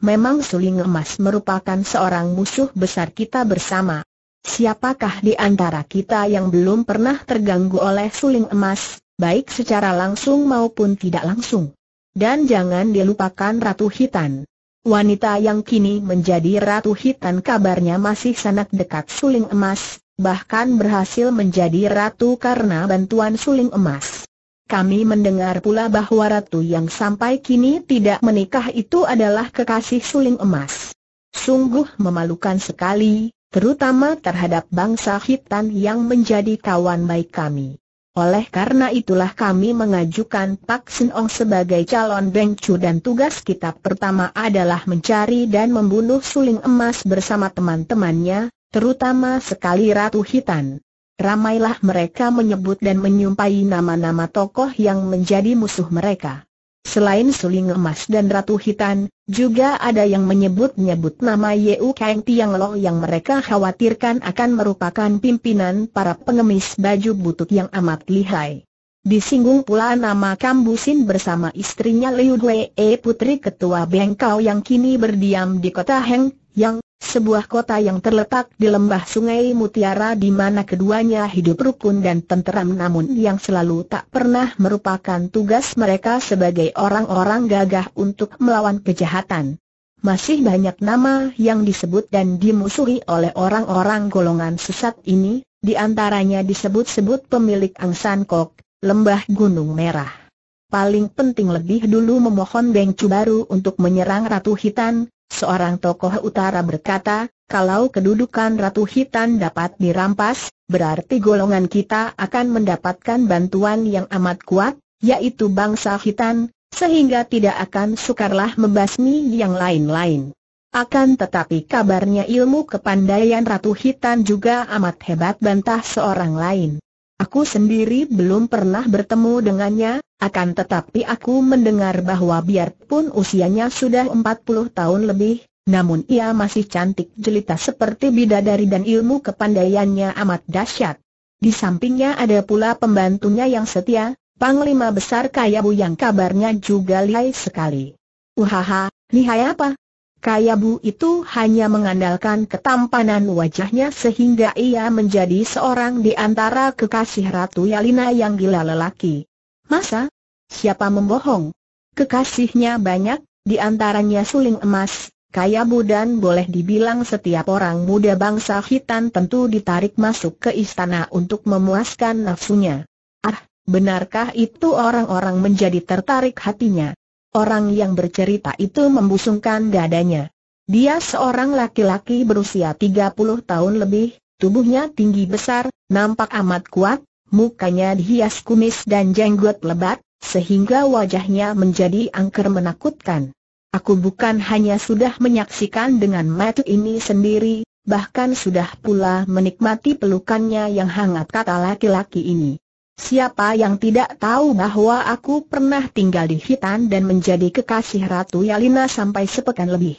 Memang suling emas merupakan seorang musuh besar kita bersama. Siapakah di antara kita yang belum pernah terganggu oleh suling emas, baik secara langsung maupun tidak langsung? Dan jangan dilupakan Ratu Hitan. Wanita yang kini menjadi Ratu Hitan kabarnya masih sangat dekat suling emas. Bahkan berhasil menjadi ratu karena bantuan suling emas. Kami mendengar pula bahwa ratu yang sampai kini tidak menikah itu adalah kekasih suling emas. Sungguh memalukan sekali, terutama terhadap bangsa Hitan yang menjadi kawan baik kami. Oleh karena itulah kami mengajukan Pak Sin Ong sebagai calon Beng Cu dan tugas kita pertama adalah mencari dan membunuh suling emas bersama teman-temannya, terutama sekali Ratu Hitan. Ramailah mereka menyebut dan menyumpahi nama-nama tokoh yang menjadi musuh mereka. Selain suling emas dan Ratu Hitan, juga ada yang menyebut-nyebut nama Yehu Kenty Tiang loh yang mereka khawatirkan akan merupakan pimpinan para pengemis baju butek yang amat lihai. Disinggung pula nama Kambusin bersama istrinya Liu Dweye putri ketua Beng Kau yang kini berdiam di kota Heng Yang, sebuah kota yang terletak di lembah Sungai Mutiara di mana keduanya hidup rukun dan tenteram namun yang selalu tak pernah merupakan tugas mereka sebagai orang-orang gagah untuk melawan kejahatan. Masih banyak nama yang disebut dan dimusuhi oleh orang-orang golongan sesat ini, di antaranya disebut-sebut pemilik Angsan Kok, Lembah Gunung Merah. Paling penting lebih dulu memohon Beng Cu baru untuk menyerang Ratu Hitan. Seorang tokoh utara berkata, kalau kedudukan Ratu Hitan dapat dirampas, berarti golongan kita akan mendapatkan bantuan yang amat kuat, yaitu bangsa Hitan, sehingga tidak akan sukarlah membasmi yang lain-lain. Akan tetapi kabarnya ilmu kepandaian Ratu Hitan juga amat hebat, bantah seorang lain. Aku sendiri belum pernah bertemu dengannya, akan tetapi aku mendengar bahwa biarpun usianya sudah 40 tahun lebih, namun ia masih cantik jelita seperti bidadari dan ilmu kepandaiannya amat dahsyat. Di sampingnya ada pula pembantunya yang setia, Panglima Besar Kayabu yang kabarnya juga lihai sekali. Uhaha, lihai apa? Kayabu itu hanya mengandalkan ketampanan wajahnya sehingga ia menjadi seorang di antara kekasih Ratu Yalina yang gila lelaki. Masa? Siapa membohong? Kekasihnya banyak, di antaranya suling emas, Kaya Budan boleh dibilang setiap orang muda bangsa hitam tentu ditarik masuk ke istana untuk memuaskan nafsunya. Ah, benarkah itu orang-orang menjadi tertarik hatinya? Orang yang bercerita itu membusungkan dadanya. Dia seorang laki-laki berusia 30 tahun lebih, tubuhnya tinggi besar, nampak amat kuat, mukanya dihias kumis dan jenggot lebat, sehingga wajahnya menjadi angker menakutkan. Aku bukan hanya sudah menyaksikan dengan mata ini sendiri, bahkan sudah pula menikmati pelukannya yang hangat, kata laki-laki ini. Siapa yang tidak tahu bahwa aku pernah tinggal di Khitan dan menjadi kekasih Ratu Yalina sampai sepekan lebih.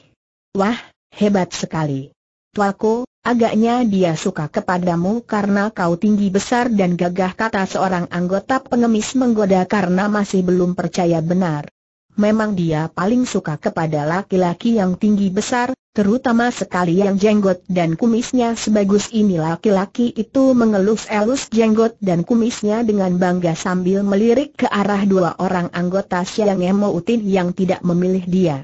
Wah, hebat sekali. Tuanku, agaknya dia suka kepadamu karena kau tinggi besar dan gagah, kata seorang anggota pengemis menggoda karena masih belum percaya benar. Memang dia paling suka kepada laki-laki yang tinggi besar, terutama sekali yang jenggot dan kumisnya sebagus ini. Laki-laki itu mengelus-elus jenggot dan kumisnya dengan bangga sambil melirik ke arah dua orang anggota Siang Emotin yang tidak memilih dia.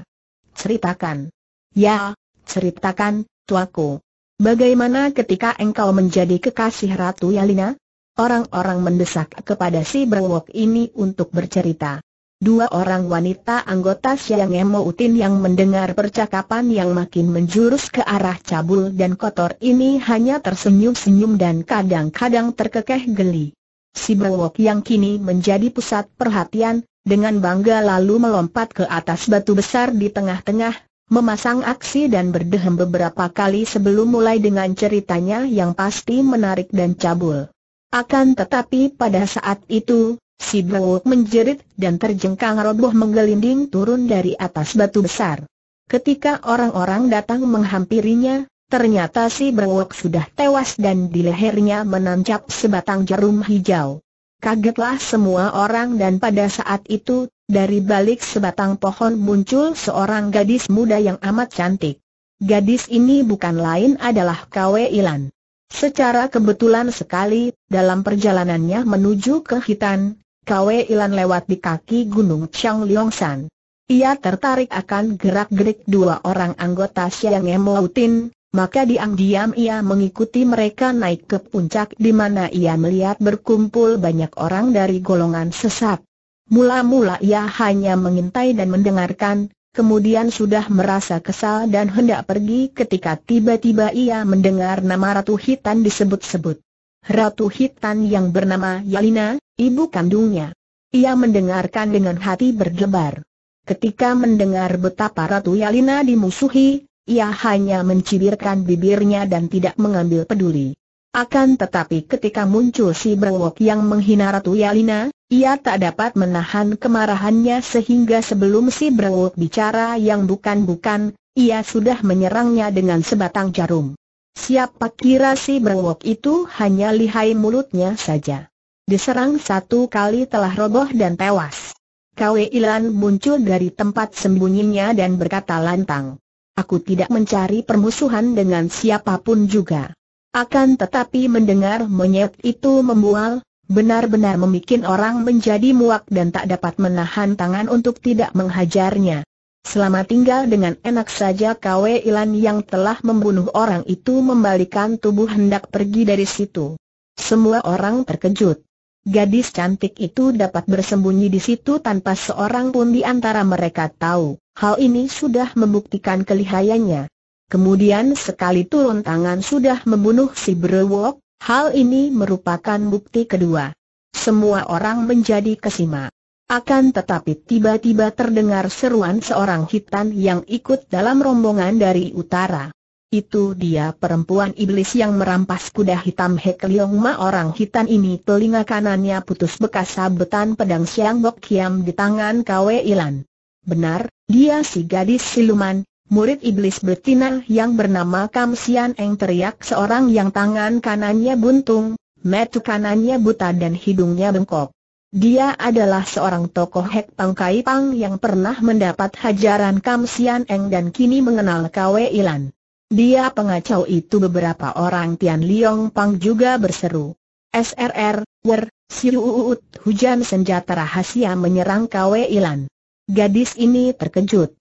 Ceritakan. Ya, ceritakan, tuanku. Bagaimana ketika engkau menjadi kekasih Ratu Yalina? Orang-orang mendesak kepada si berwok ini untuk bercerita. Dua orang wanita anggota Siang Emotin yang mendengar percakapan yang makin menjurus ke arah cabul dan kotor ini hanya tersenyum-senyum dan kadang-kadang terkekeh geli. Si berwok yang kini menjadi pusat perhatian, dengan bangga lalu melompat ke atas batu besar di tengah-tengah, memasang aksi dan berdehem beberapa kali sebelum mulai dengan ceritanya yang pasti menarik dan cabul. Akan tetapi pada saat itu, si berwok menjerit dan terjengkang roboh menggelinding turun dari atas batu besar. Ketika orang-orang datang menghampirinya, ternyata si berwok sudah tewas dan di lehernya menancap sebatang jarum hijau. Kagetlah semua orang dan pada saat itu, dari balik sebatang pohon muncul seorang gadis muda yang amat cantik. Gadis ini bukan lain adalah Kweilan. Secara kebetulan sekali, dalam perjalanannya menuju ke Khitan, Kweilan lewat di kaki gunung Changliang San. Ia tertarik akan gerak-gerik dua orang anggota Siang Emotin, maka diam-diam ia mengikuti mereka naik ke puncak di mana ia melihat berkumpul banyak orang dari golongan sesat. Mula-mula ia hanya mengintai dan mendengarkan, kemudian sudah merasa kesal dan hendak pergi ketika tiba-tiba ia mendengar nama Ratu Khitan disebut-sebut. Ratu Khitan yang bernama Yalina, ibu kandungnya. Ia mendengarkan dengan hati berdebar. Ketika mendengar betapa Ratu Yalina dimusuhi, ia hanya mencibirkan bibirnya dan tidak mengambil peduli. Akan tetapi ketika muncul si berwok yang menghina Ratu Yalina, ia tak dapat menahan kemarahannya sehingga sebelum si berwok bicara yang bukan-bukan, ia sudah menyerangnya dengan sebatang jarum. Siapa kira si berwok itu hanya lihai mulutnya saja. Diserang satu kali telah roboh dan tewas. Kweilan muncul dari tempat sembunyinya dan berkata lantang, "Aku tidak mencari permusuhan dengan siapapun juga." Akan tetapi mendengar monyet itu membual, benar-benar membuat orang menjadi muak dan tak dapat menahan tangan untuk tidak menghajarnya. Selama tinggal dengan enak saja, Kweilan yang telah membunuh orang itu membalikan tubuh hendak pergi dari situ. Semua orang terkejut. Gadis cantik itu dapat bersembunyi di situ tanpa seorang pun di antara mereka tahu. Hal ini sudah membuktikan kelihayannya. Kemudian sekali turun tangan sudah membunuh si berwok. Hal ini merupakan bukti kedua. Semua orang menjadi kesima. Akan tetapi tiba-tiba terdengar seruan seorang Khitan yang ikut dalam rombongan dari utara. Itu dia perempuan iblis yang merampas kuda hitam Hek Liong Ma. Orang Khitan ini telinga kanannya putus bekas sabetan pedang Siang Bok Kiam di tangan Kweilan. Benar, dia si gadis siluman, murid iblis betina yang bernama Kam Sian Eng, teriak seorang yang tangan kanannya buntung, mata kanannya buta dan hidungnya bengkok. Dia adalah seorang tokoh Hek Peng Kai Pang yang pernah mendapat hajaran Kam Sian Eng dan kini mengenal Kweilan. Dia pengacau itu. Beberapa orang Tian Liong Pang juga berseru. Srr, wer, siuut, hujan senjata rahasia menyerang Kweilan. Gadis ini terkejut.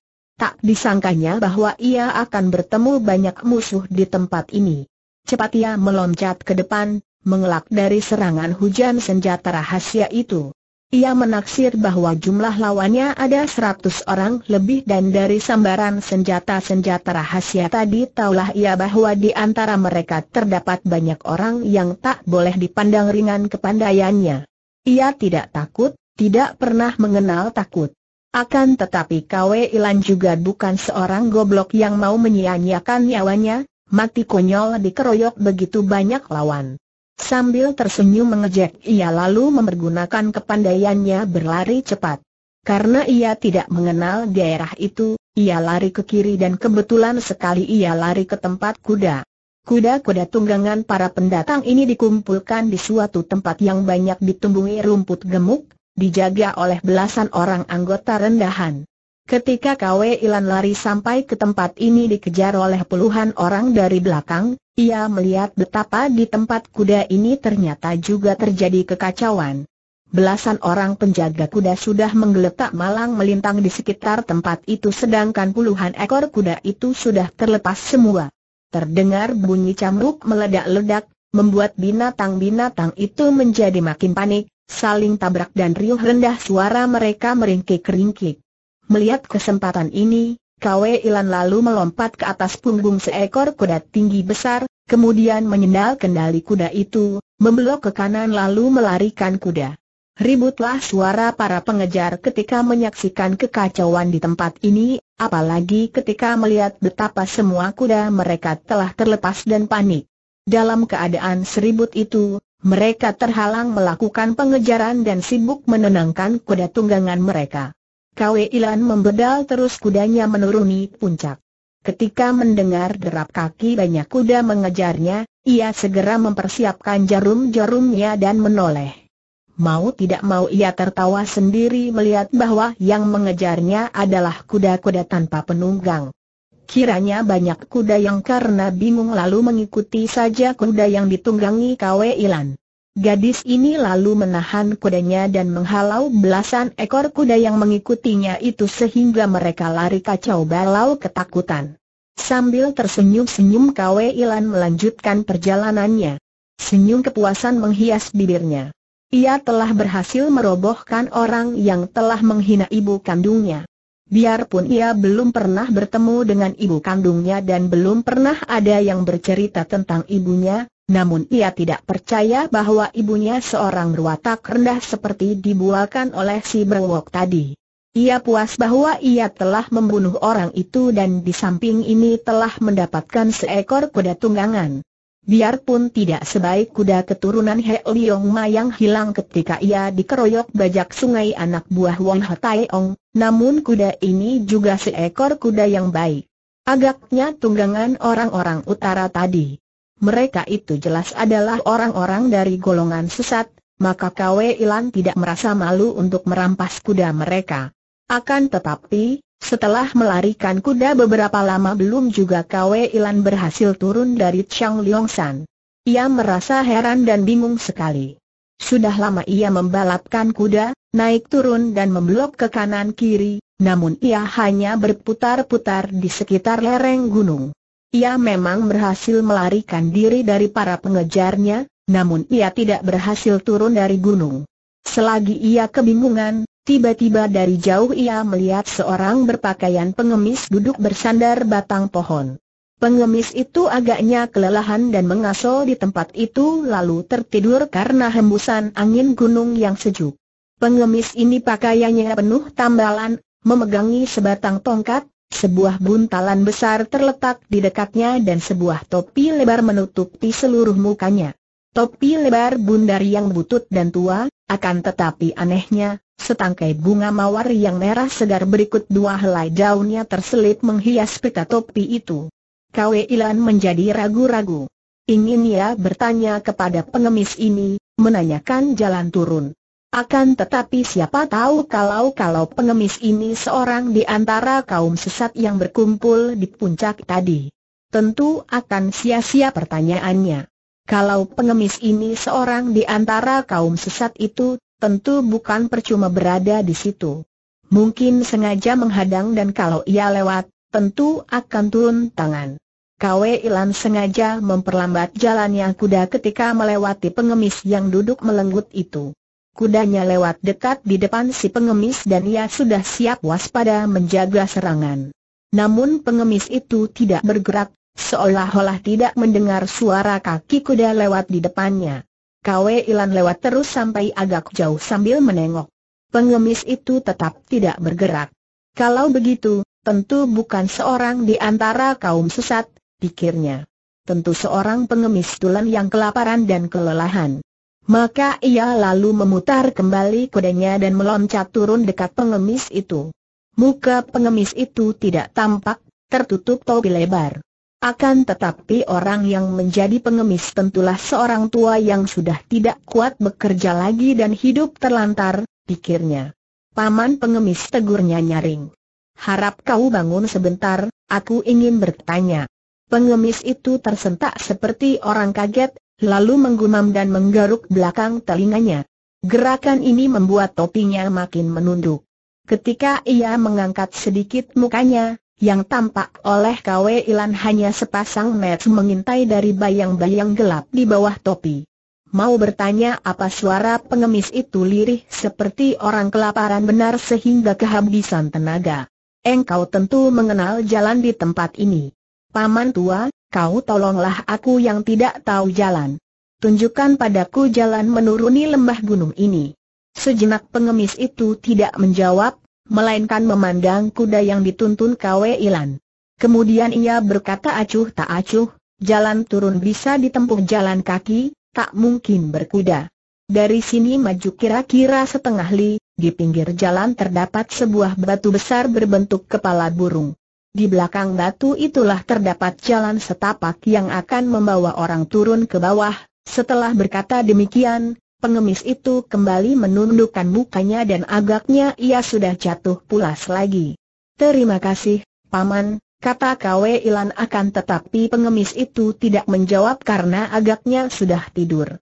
Tak disangkanya bahwa ia akan bertemu banyak musuh di tempat ini. Cepat ia meloncat ke depan, mengelak dari serangan hujan senjata rahasia itu. Ia menaksir bahwa jumlah lawannya ada 100 orang lebih, dan dari sambaran senjata-senjata rahasia tadi taulah ia bahwa di antara mereka terdapat banyak orang yang tak boleh dipandang ringan kepandaiannya. Ia tidak takut, tidak pernah mengenal takut. Akan tetapi Kweilan juga bukan seorang goblok yang mau menyia-nyiakan nyawanya, mati konyol dikeroyok begitu banyak lawan. Sambil tersenyum mengejek, ia lalu mempergunakan kepandaiannya berlari cepat. Karena ia tidak mengenal daerah itu, ia lari ke kiri dan kebetulan sekali ia lari ke tempat kuda. Kuda-kuda tunggangan para pendatang ini dikumpulkan di suatu tempat yang banyak ditumbuhi rumput gemuk, dijaga oleh belasan orang anggota rendahan. Ketika Kweilan lari sampai ke tempat ini dikejar oleh puluhan orang dari belakang, ia melihat betapa di tempat kuda ini ternyata juga terjadi kekacauan. Belasan orang penjaga kuda sudah menggeletak malang melintang di sekitar tempat itu, sedangkan puluhan ekor kuda itu sudah terlepas semua. Terdengar bunyi camruk meledak-ledak, membuat binatang-binatang itu menjadi makin panik, saling tabrak dan riuh rendah suara mereka meringkik-ringkik. Melihat kesempatan ini, Kweilan lalu melompat ke atas punggung seekor kuda tinggi besar, kemudian menyendal kendali kuda itu, membelok ke kanan lalu melarikan kuda. Ributlah suara para pengejar ketika menyaksikan kekacauan di tempat ini, apalagi ketika melihat betapa semua kuda mereka telah terlepas dan panik. Dalam keadaan seribut itu, mereka terhalang melakukan pengejaran dan sibuk menenangkan kuda tunggangan mereka. Kweilan membedal terus kudanya menuruni puncak. Ketika mendengar derap kaki banyak kuda mengejarnya, ia segera mempersiapkan jarum-jarumnya dan menoleh. Mau tidak mau ia tertawa sendiri melihat bahwa yang mengejarnya adalah kuda-kuda tanpa penunggang. Kiranya banyak kuda yang karena bingung lalu mengikuti saja kuda yang ditunggangi Kweilan. Gadis ini lalu menahan kudanya dan menghalau belasan ekor kuda yang mengikutinya itu sehingga mereka lari kacau balau ketakutan. Sambil tersenyum-senyum Kweilan melanjutkan perjalanannya. Senyum kepuasan menghias bibirnya. Ia telah berhasil merobohkan orang yang telah menghina ibu kandungnya. Biarpun ia belum pernah bertemu dengan ibu kandungnya dan belum pernah ada yang bercerita tentang ibunya, namun ia tidak percaya bahwa ibunya seorang berwatak rendah seperti dibualkan oleh si berwok tadi. Ia puas bahwa ia telah membunuh orang itu dan di samping ini telah mendapatkan seekor kuda tunggangan. Biarpun tidak sebaik kuda keturunan He Liong Ma yang hilang ketika ia dikeroyok bajak sungai anak buah Won He Tai Ong, namun kuda ini juga seekor kuda yang baik. Agaknya tunggangan orang-orang utara tadi. Mereka itu jelas adalah orang-orang dari golongan sesat, maka Kweilan tidak merasa malu untuk merampas kuda mereka. Akan tetapi, setelah melarikan kuda beberapa lama belum juga Kweilan berhasil turun dari Changliang San. Ia merasa heran dan bingung sekali. Sudah lama ia membalapkan kuda, naik turun dan membelok ke kanan kiri, namun ia hanya berputar-putar di sekitar lereng gunung. Ia memang berhasil melarikan diri dari para pengejarnya, namun ia tidak berhasil turun dari gunung. Selagi ia kebingungan, tiba-tiba dari jauh ia melihat seorang berpakaian pengemis duduk bersandar batang pohon. Pengemis itu agaknya kelelahan dan mengasal di tempat itu lalu tertidur karena hembusan angin gunung yang sejuk. Pengemis ini pakaiannya penuh tambalan, memegangi sebatang tongkat, sebuah buntalan besar terletak di dekatnya dan sebuah topi lebar menutupi seluruh mukanya. Topi lebar bundar yang butut dan tua, akan tetapi anehnya, setangkai bunga mawar yang merah segar berikut dua helai daunnya terselip menghias pita topi itu. Kweilan menjadi ragu-ragu. Ingin ia bertanya kepada pengemis ini, menanyakan jalan turun. Akan tetapi siapa tahu kalau pengemis ini seorang di antara kaum sesat yang berkumpul di puncak tadi. Tentu akan sia-sia pertanyaannya. Kalau pengemis ini seorang di antara kaum sesat itu, tentu bukan percuma berada di situ. mungkin sengaja menghadang dan kalau ia lewat, tentu akan turun tangan. Kweilan sengaja memperlambat jalannya kuda ketika melewati pengemis yang duduk melenggut itu. Kudanya lewat dekat di depan si pengemis dan ia sudah siap waspada menjaga serangan. Namun pengemis itu tidak bergerak, seolah-olah tidak mendengar suara kaki kuda lewat di depannya. Kweilan lewat terus sampai agak jauh sambil menengok. Pengemis itu tetap tidak bergerak. Kalau begitu, tentu bukan seorang di antara kaum sesat, pikirnya. Tentu seorang pengemis tulen yang kelaparan dan kelelahan. Maka ia lalu memutar kembali kudanya dan meloncat turun dekat pengemis itu. Muka pengemis itu tidak tampak, tertutup topi lebar. Akan tetapi orang yang menjadi pengemis tentulah seorang tua yang sudah tidak kuat bekerja lagi dan hidup terlantar, pikirnya. Paman pengemis, tegurnya nyaring. Harap kau bangun sebentar, aku ingin bertanya. Pengemis itu tersentak seperti orang kaget, lalu menggumam dan menggaruk belakang telinganya. Gerakan ini membuat topinya makin menunduk. Ketika ia mengangkat sedikit mukanya, yang tampak oleh Kweilan hanya sepasang mata mengintai dari bayang-bayang gelap di bawah topi. Mau bertanya apa? Suara pengemis itu lirih seperti orang kelaparan benar sehingga kehabisan tenaga. Engkau tentu mengenal jalan di tempat ini. Paman tua, kau tolonglah aku yang tidak tahu jalan. Tunjukkan padaku jalan menuruni lembah gunung ini. Sejenak pengemis itu tidak menjawab, melainkan memandang kuda yang dituntun Kweilan. Kemudian ia berkata, acuh tak acuh, jalan turun bisa ditempuh jalan kaki, tak mungkin berkuda. Dari sini maju kira-kira setengah li. Di pinggir jalan terdapat sebuah batu besar berbentuk kepala burung. Di belakang batu itulah terdapat jalan setapak yang akan membawa orang turun ke bawah. Setelah berkata demikian, pengemis itu kembali menundukkan mukanya dan agaknya ia sudah jatuh pulas lagi. Terima kasih, Paman, kata Kweilan, akan tetapi pengemis itu tidak menjawab karena agaknya sudah tidur.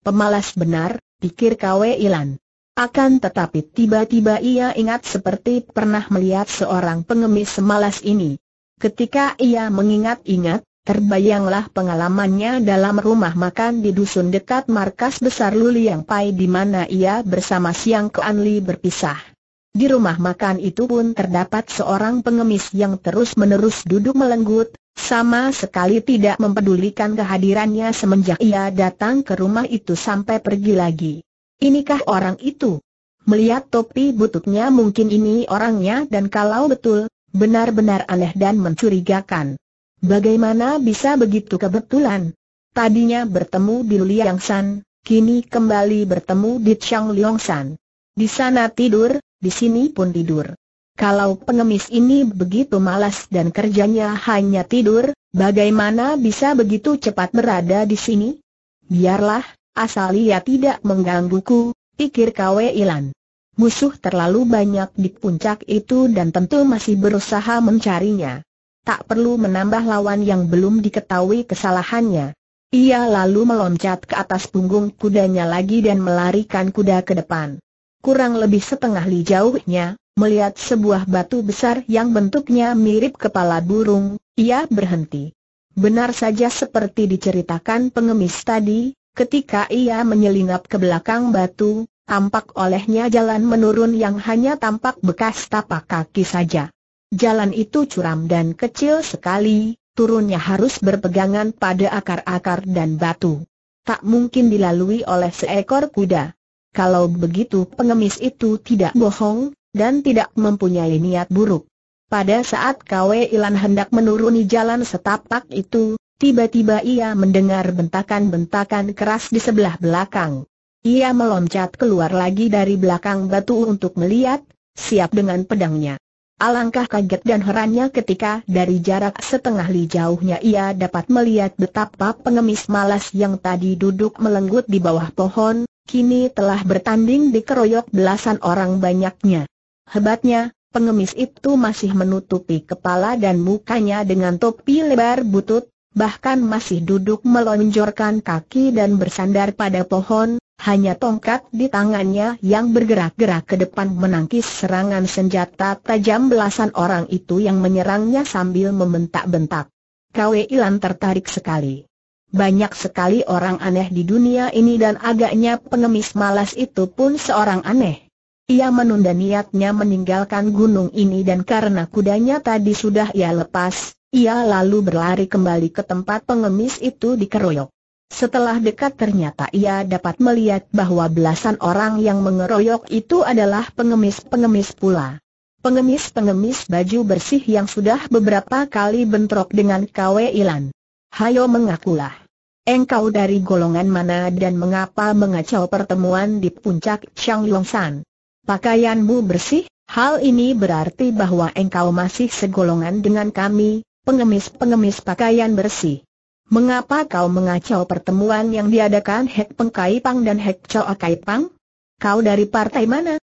Pemalas benar, pikir Kweilan. Akan tetapi tiba-tiba ia ingat seperti pernah melihat seorang pengemis semalas ini. Ketika ia mengingat-ingat, terbayanglah pengalamannya dalam rumah makan di dusun dekat markas besar Luliang Pai di mana ia bersama Siang Keanli berpisah. Di rumah makan itu pun terdapat seorang pengemis yang terus-menerus duduk melenggut, sama sekali tidak mempedulikan kehadirannya semenjak ia datang ke rumah itu sampai pergi lagi. Inikah orang itu? Melihat topi bututnya mungkin ini orangnya, dan kalau betul, benar-benar aneh dan mencurigakan. Bagaimana bisa begitu kebetulan? Tadinya bertemu di Luliang San, kini kembali bertemu di Changliang San. Di sana tidur, di sini pun tidur. Kalau pengemis ini begitu malas dan kerjanya hanya tidur, bagaimana bisa begitu cepat berada di sini? Biarlah, asal ia tidak menggangguku, pikir Kweilan. Musuh terlalu banyak di puncak itu dan tentu masih berusaha mencarinya. Tak perlu menambah lawan yang belum diketahui kesalahannya. Ia lalu meloncat ke atas punggung kudanya lagi dan melarikan kuda ke depan. Kurang lebih setengah li jauhnya, melihat sebuah batu besar yang bentuknya mirip kepala burung, ia berhenti. Benar saja seperti diceritakan pengemis tadi. Ketika ia menyelinap ke belakang batu, tampak olehnya jalan menurun yang hanya tampak bekas tapak kaki saja. Jalan itu curam dan kecil sekali, turunnya harus berpegangan pada akar-akar dan batu. Tak mungkin dilalui oleh seekor kuda. Kalau begitu pengemis itu tidak bohong, dan tidak mempunyai niat buruk. Pada saat Kweilan hendak menuruni jalan setapak itu, tiba-tiba ia mendengar bentakan-bentakan keras di sebelah belakang. Ia meloncat keluar lagi dari belakang batu untuk melihat, siap dengan pedangnya. Alangkah kaget dan herannya ketika dari jarak setengah li jauhnya ia dapat melihat betapa pengemis malas yang tadi duduk melenggut di bawah pohon, kini telah bertanding dikeroyok belasan orang banyaknya. Hebatnya, pengemis itu masih menutupi kepala dan mukanya dengan topi lebar butut. Bahkan masih duduk melonjorkan kaki dan bersandar pada pohon, hanya tongkat di tangannya yang bergerak-gerak ke depan menangkis serangan senjata tajam belasan orang itu yang menyerangnya sambil membentak-bentak. Kweilan tertarik sekali. Banyak sekali orang aneh di dunia ini dan agaknya pengemis malas itu pun seorang aneh. Ia menunda niatnya meninggalkan gunung ini dan karena kudanya tadi sudah ia lepas, ia lalu berlari kembali ke tempat pengemis itu dikeroyok. Setelah dekat ternyata ia dapat melihat bahwa belasan orang yang mengeroyok itu adalah pengemis-pengemis pula. Pengemis-pengemis baju bersih yang sudah beberapa kali bentrok dengan Kweilan. "Hayo, mengakulah. Engkau dari golongan mana dan mengapa mengacau pertemuan di puncak Changliang San? Pakaianmu bersih, hal ini berarti bahwa engkau masih segolongan dengan kami, pengemis-pengemis pakaian bersih. Mengapa kau mengacau pertemuan yang diadakan Hek Peng Kai Pang dan Hek Coa Kai Pang? Kau dari partai mana?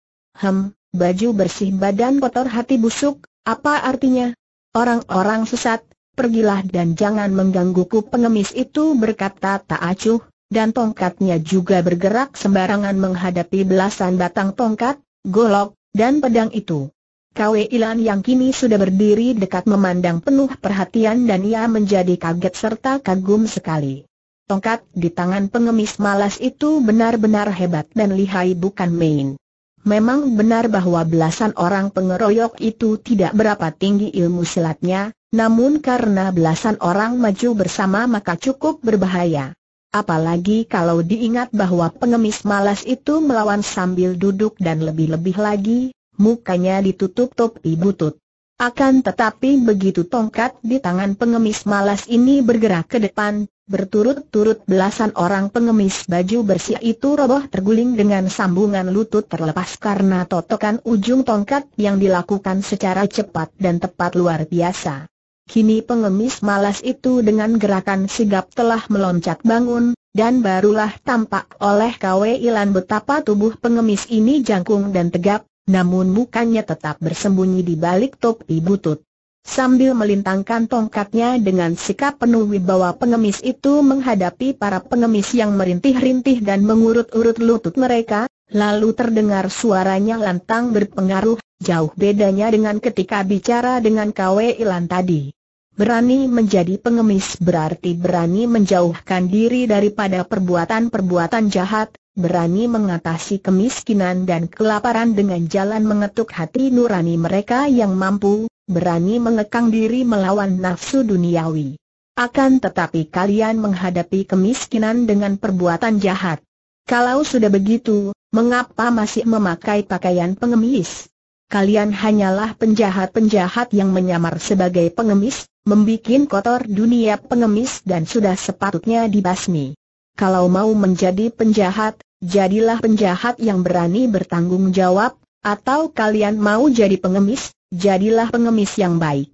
Baju bersih badan kotor hati busuk, apa artinya? Orang-orang sesat, pergilah dan jangan menggangguku." Pengemis itu berkata tak acuh, dan tongkatnya juga bergerak sembarangan menghadapi belasan batang tongkat, golok, dan pedang itu. Kweilan yang kini sudah berdiri dekat memandang penuh perhatian dan ia menjadi kaget serta kagum sekali. Tongkat di tangan pengemis malas itu benar-benar hebat dan lihai bukan main. Memang benar bahwa belasan orang pengeroyok itu tidak berapa tinggi ilmu silatnya, namun karena belasan orang maju bersama maka cukup berbahaya. Apalagi kalau diingat bahwa pengemis malas itu melawan sambil duduk dan lebih-lebih lagi, mukanya ditutup topi butut. Akan tetapi begitu tongkat di tangan pengemis malas ini bergerak ke depan, berturut-turut belasan orang pengemis baju bersih itu roboh terguling dengan sambungan lutut terlepas karena totokan ujung tongkat yang dilakukan secara cepat dan tepat luar biasa. Kini pengemis malas itu dengan gerakan sigap telah meloncat bangun, dan barulah tampak oleh Kweilan betapa tubuh pengemis ini jangkung dan tegap, namun mukanya tetap bersembunyi di balik topi butut. Sambil melintangkan tongkatnya dengan sikap penuh wibawa, pengemis itu menghadapi para pengemis yang merintih-rintih dan mengurut-urut lutut mereka, lalu terdengar suaranya lantang berpengaruh, jauh bedanya dengan ketika bicara dengan Kweilan tadi. Berani menjadi pengemis berarti berani menjauhkan diri daripada perbuatan-perbuatan jahat, berani mengatasi kemiskinan dan kelaparan dengan jalan mengetuk hati nurani mereka yang mampu, berani mengekang diri melawan nafsu duniawi. Akan tetapi kalian menghadapi kemiskinan dengan perbuatan jahat. Kalau sudah begitu, mengapa masih memakai pakaian pengemis? Kalian hanyalah penjahat-penjahat yang menyamar sebagai pengemis, membikin kotor dunia pengemis dan sudah sepatutnya dibasmi. Kalau mau menjadi penjahat, jadilah penjahat yang berani bertanggung jawab, atau kalian mau jadi pengemis, jadilah pengemis yang baik.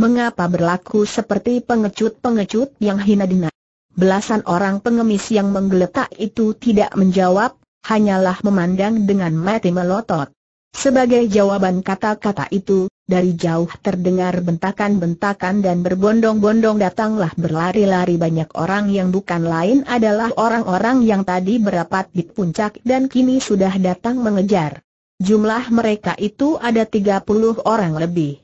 Mengapa berlaku seperti pengecut-pengecut yang hina dina? Belasan orang pengemis yang menggeletak itu tidak menjawab, hanyalah memandang dengan mata melotot. Sebagai jawaban kata-kata itu, dari jauh terdengar bentakan-bentakan dan berbondong-bondong datanglah berlari-lari banyak orang yang bukan lain adalah orang-orang yang tadi berapat di puncak dan kini sudah datang mengejar. Jumlah mereka itu ada 30 orang lebih.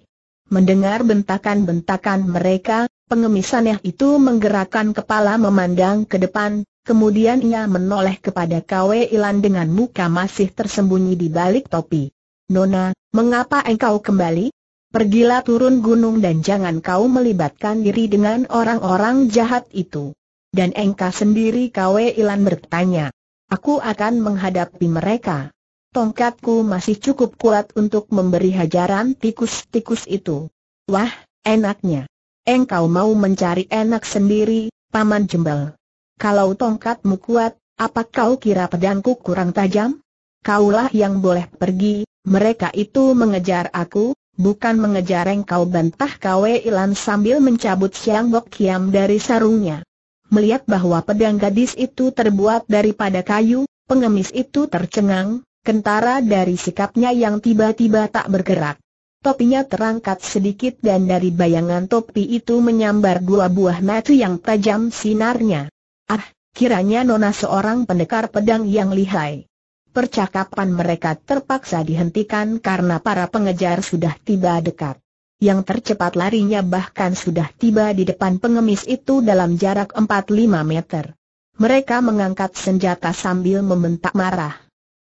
Mendengar bentakan-bentakan mereka, pengemis aneh itu menggerakkan kepala memandang ke depan, kemudian ia menoleh kepada Kweilan dengan muka masih tersembunyi di balik topi. "Nona, mengapa engkau kembali? Pergilah turun gunung dan jangan kau melibatkan diri dengan orang-orang jahat itu." "Dan engkau sendiri?" Kweilan bertanya. "Aku akan menghadapi mereka. Tongkatku masih cukup kuat untuk memberi hajaran tikus-tikus itu." "Wah, enaknya. Engkau mau mencari enak sendiri, Paman Jembel. Kalau tongkatmu kuat, apa kau kira pedangku kurang tajam? Kaulah yang boleh pergi. Mereka itu mengejar aku, bukan mengejar engkau," bantah Kweilan sambil mencabut Siang Bok Kiam dari sarungnya. Melihat bahwa pedang gadis itu terbuat daripada kayu, pengemis itu tercengang, kentara dari sikapnya yang tiba-tiba tak bergerak. Topinya terangkat sedikit dan dari bayangan topi itu menyambar dua buah mata yang tajam sinarnya. "Ah, Kiranya Nona seorang pendekar pedang yang lihai. Percakapan mereka terpaksa dihentikan karena para pengejar sudah tiba dekat. Yang tercepat larinya bahkan sudah tiba di depan pengemis itu dalam jarak 4-5 meter. Mereka mengangkat senjata sambil membentak marah.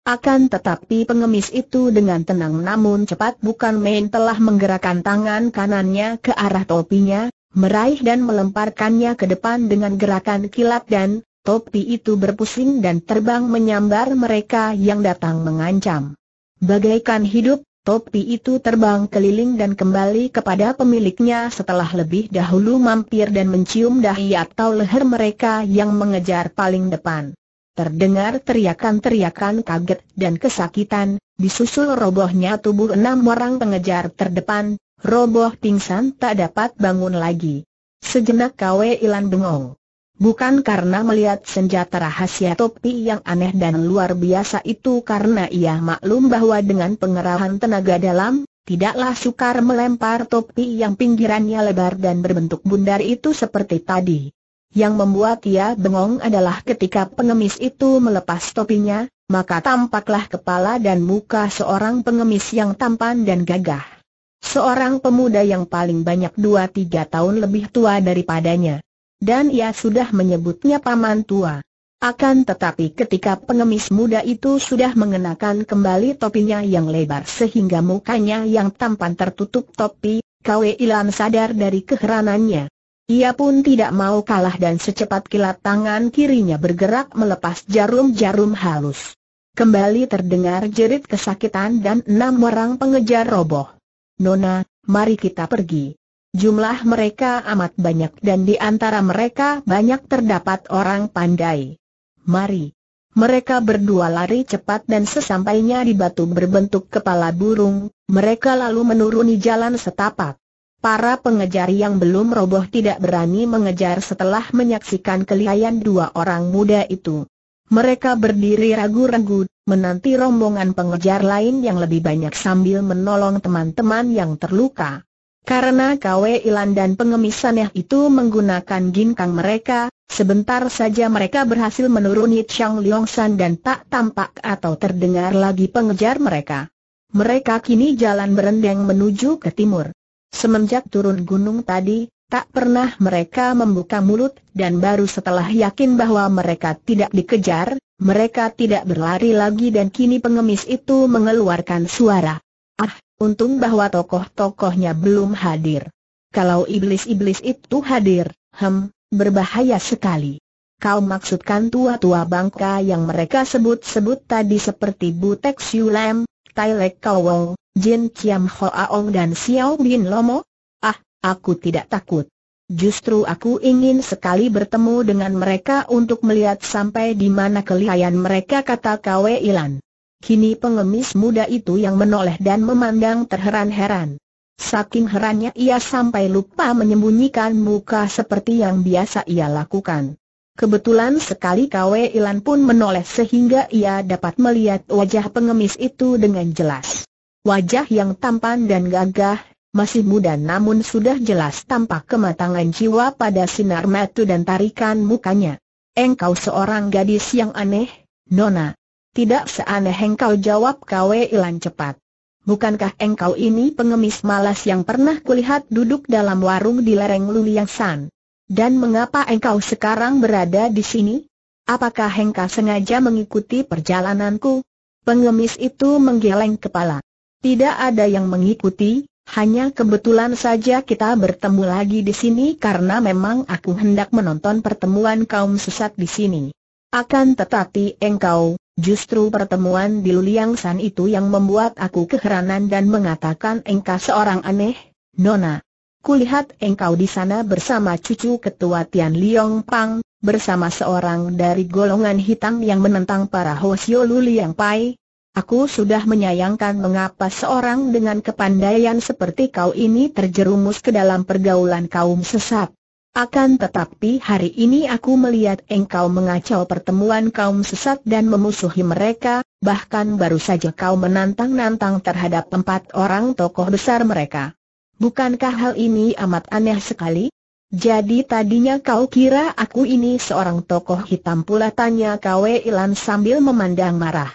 Akan tetapi pengemis itu dengan tenang namun cepat bukan main telah menggerakkan tangan kanannya ke arah topinya, meraih dan melemparkannya ke depan dengan gerakan kilat dan topi itu berpusing dan terbang menyambar mereka yang datang mengancam. Bagaikan hidup, topi itu terbang keliling dan kembali kepada pemiliknya setelah lebih dahulu mampir dan mencium dahi atau leher mereka yang mengejar paling depan. Terdengar teriakan-teriakan kaget dan kesakitan, disusul robohnya tubuh 6 orang pengejar terdepan, roboh pingsan tak dapat bangun lagi. Sejenak Kweilan bengong. Bukan karena melihat senjata rahasia topi yang aneh dan luar biasa itu, karena ia maklum bahwa dengan pengerahan tenaga dalam, tidaklah sukar melempar topi yang pinggirannya lebar dan berbentuk bundar itu seperti tadi. Yang membuat ia bengong adalah ketika pengemis itu melepas topinya, maka tampaklah kepala dan muka seorang pengemis yang tampan dan gagah. Seorang pemuda yang paling banyak 2-3 tahun lebih tua daripadanya. Dan ia sudah menyebutnya paman tua. Akan tetapi ketika pengemis muda itu sudah mengenakan kembali topinya yang lebar sehingga mukanya yang tampan tertutup topi, Kweilan sadar dari keheranannya. Ia pun tidak mau kalah dan secepat kilat tangan kirinya bergerak melepas jarum-jarum halus. Kembali terdengar jerit kesakitan dan 6 orang pengejar roboh. "Nona, mari kita pergi." Jumlah mereka amat banyak dan di antara mereka banyak terdapat orang pandai. "Mari." Mereka berdua lari cepat dan sesampainya di batu berbentuk kepala burung, mereka lalu menuruni jalan setapak. Para pengejar yang belum roboh tidak berani mengejar setelah menyaksikan kelihaian 2 orang muda itu. Mereka berdiri ragu-ragu, menanti rombongan pengejar lain yang lebih banyak sambil menolong teman-teman yang terluka. Karena Kweilan dan pengemis aneh itu menggunakan ginkang mereka, sebentar saja mereka berhasil menuruni Changliang San dan tak tampak atau terdengar lagi pengejar mereka. Mereka kini jalan berendang menuju ke timur. Semenjak turun gunung tadi, tak pernah mereka membuka mulut dan baru setelah yakin bahwa mereka tidak dikejar, mereka tidak berlari lagi dan kini pengemis itu mengeluarkan suara. "Ah! Untung bahwa tokoh-tokohnya belum hadir. Kalau iblis-iblis itu hadir, berbahaya sekali." "Kau maksudkan tua-tua bangka yang mereka sebut-sebut tadi seperti Butek Siu Lam, Tai Lek Kauwong, Jin Cham Hoa Ong dan Siao Bin Lomo?" "Ah, aku tidak takut. Justru aku ingin sekali bertemu dengan mereka untuk melihat sampai di mana kelihaian mereka," kata Kweilan. Kini pengemis muda itu yang menoleh dan memandang terheran-heran. Saking herannya ia sampai lupa menyembunyikan muka seperti yang biasa ia lakukan. Kebetulan sekali Kweilan pun menoleh sehingga ia dapat melihat wajah pengemis itu dengan jelas. Wajah yang tampan dan gagah, masih muda namun sudah jelas tampak kematangan jiwa pada sinar mata dan tarikan mukanya. "Engkau seorang gadis yang aneh, Nona." "Tidak seaneh engkau," jawab Kweilan cepat. "Bukankah engkau ini pengemis malas yang pernah kulihat duduk dalam warung di lereng Luliang San? Dan mengapa engkau sekarang berada di sini? Apakah engkau sengaja mengikuti perjalananku?" Pengemis itu menggeleng kepala. "Tidak ada yang mengikuti, hanya kebetulan saja kita bertemu lagi di sini karena memang aku hendak menonton pertemuan kaum sesat di sini. Akan tetapi engkau..." "Justru pertemuan di Luliang San itu yang membuat aku keheranan dan mengatakan engkau seorang aneh, Nona. Kulihat engkau di sana bersama cucu ketua Tian Liong Pang, bersama seorang dari golongan hitam yang menentang para Hosyo Luliang Pai. Aku sudah menyayangkan mengapa seorang dengan kepandaian seperti kau ini terjerumus ke dalam pergaulan kaum sesat. Akan tetapi hari ini aku melihat engkau mengacau pertemuan kaum sesat dan memusuhi mereka, bahkan baru saja kau menantang-nantang terhadap 4 orang tokoh besar mereka. Bukankah hal ini amat aneh sekali?" Jadi tadinya kau kira aku ini seorang tokoh hitam pula, tanya Kweilan sambil memandang marah.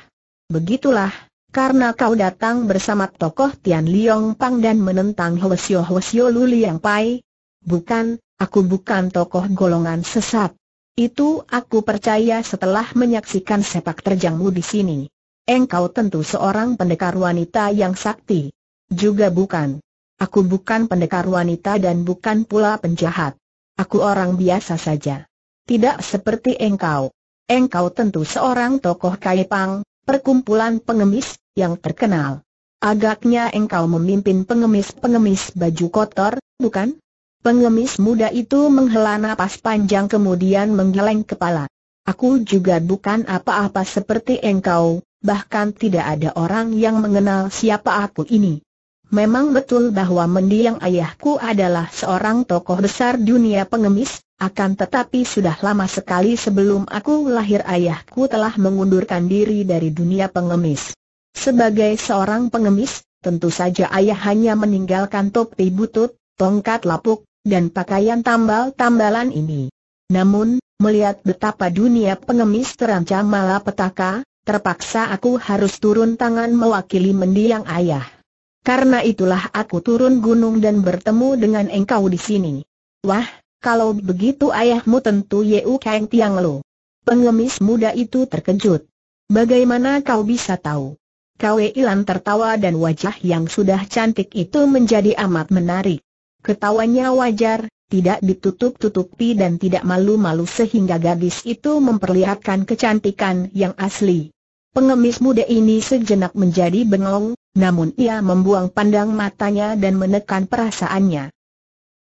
Begitulah, karena kau datang bersama tokoh Tian Liong Pang dan menentang Hwasyo-Hwasyo Luliang Pai. Bukan, aku bukan tokoh golongan sesat. Itu aku percaya setelah menyaksikan sepak terjangmu di sini. Engkau tentu seorang pendekar wanita yang sakti. Juga bukan. Aku bukan pendekar wanita dan bukan pula penjahat. Aku orang biasa saja. Tidak seperti engkau. Engkau tentu seorang tokoh Kai Pang, perkumpulan pengemis, yang terkenal. Agaknya engkau memimpin pengemis-pengemis baju kotor, bukan? Pengemis muda itu menghela napas panjang kemudian menggeleng kepala. Aku juga bukan apa-apa seperti engkau, bahkan tidak ada orang yang mengenal siapa aku ini. Memang betul bahwa mendiang ayahku adalah seorang tokoh besar dunia pengemis, akan tetapi sudah lama sekali sebelum aku lahir ayahku telah mengundurkan diri dari dunia pengemis. Sebagai seorang pengemis, tentu saja ayah hanya meninggalkan topi butut, tongkat lapuk, dan pakaian tambal-tambalan ini. Namun, melihat betapa dunia pengemis terancam malapetaka, terpaksa aku harus turun tangan mewakili mendiang ayah. Karena itulah aku turun gunung dan bertemu dengan engkau di sini. Wah, kalau begitu ayahmu tentu Yehu Kenty Tiang loh. Pengemis muda itu terkejut. Bagaimana kau bisa tahu? Kweilan tertawa dan wajah yang sudah cantik itu menjadi amat menarik. Ketawanya wajar, tidak ditutup-tutupi dan tidak malu-malu sehingga gadis itu memperlihatkan kecantikan yang asli. Pengemis muda ini sejenak menjadi bengong, namun ia membuang pandang matanya dan menekan perasaannya.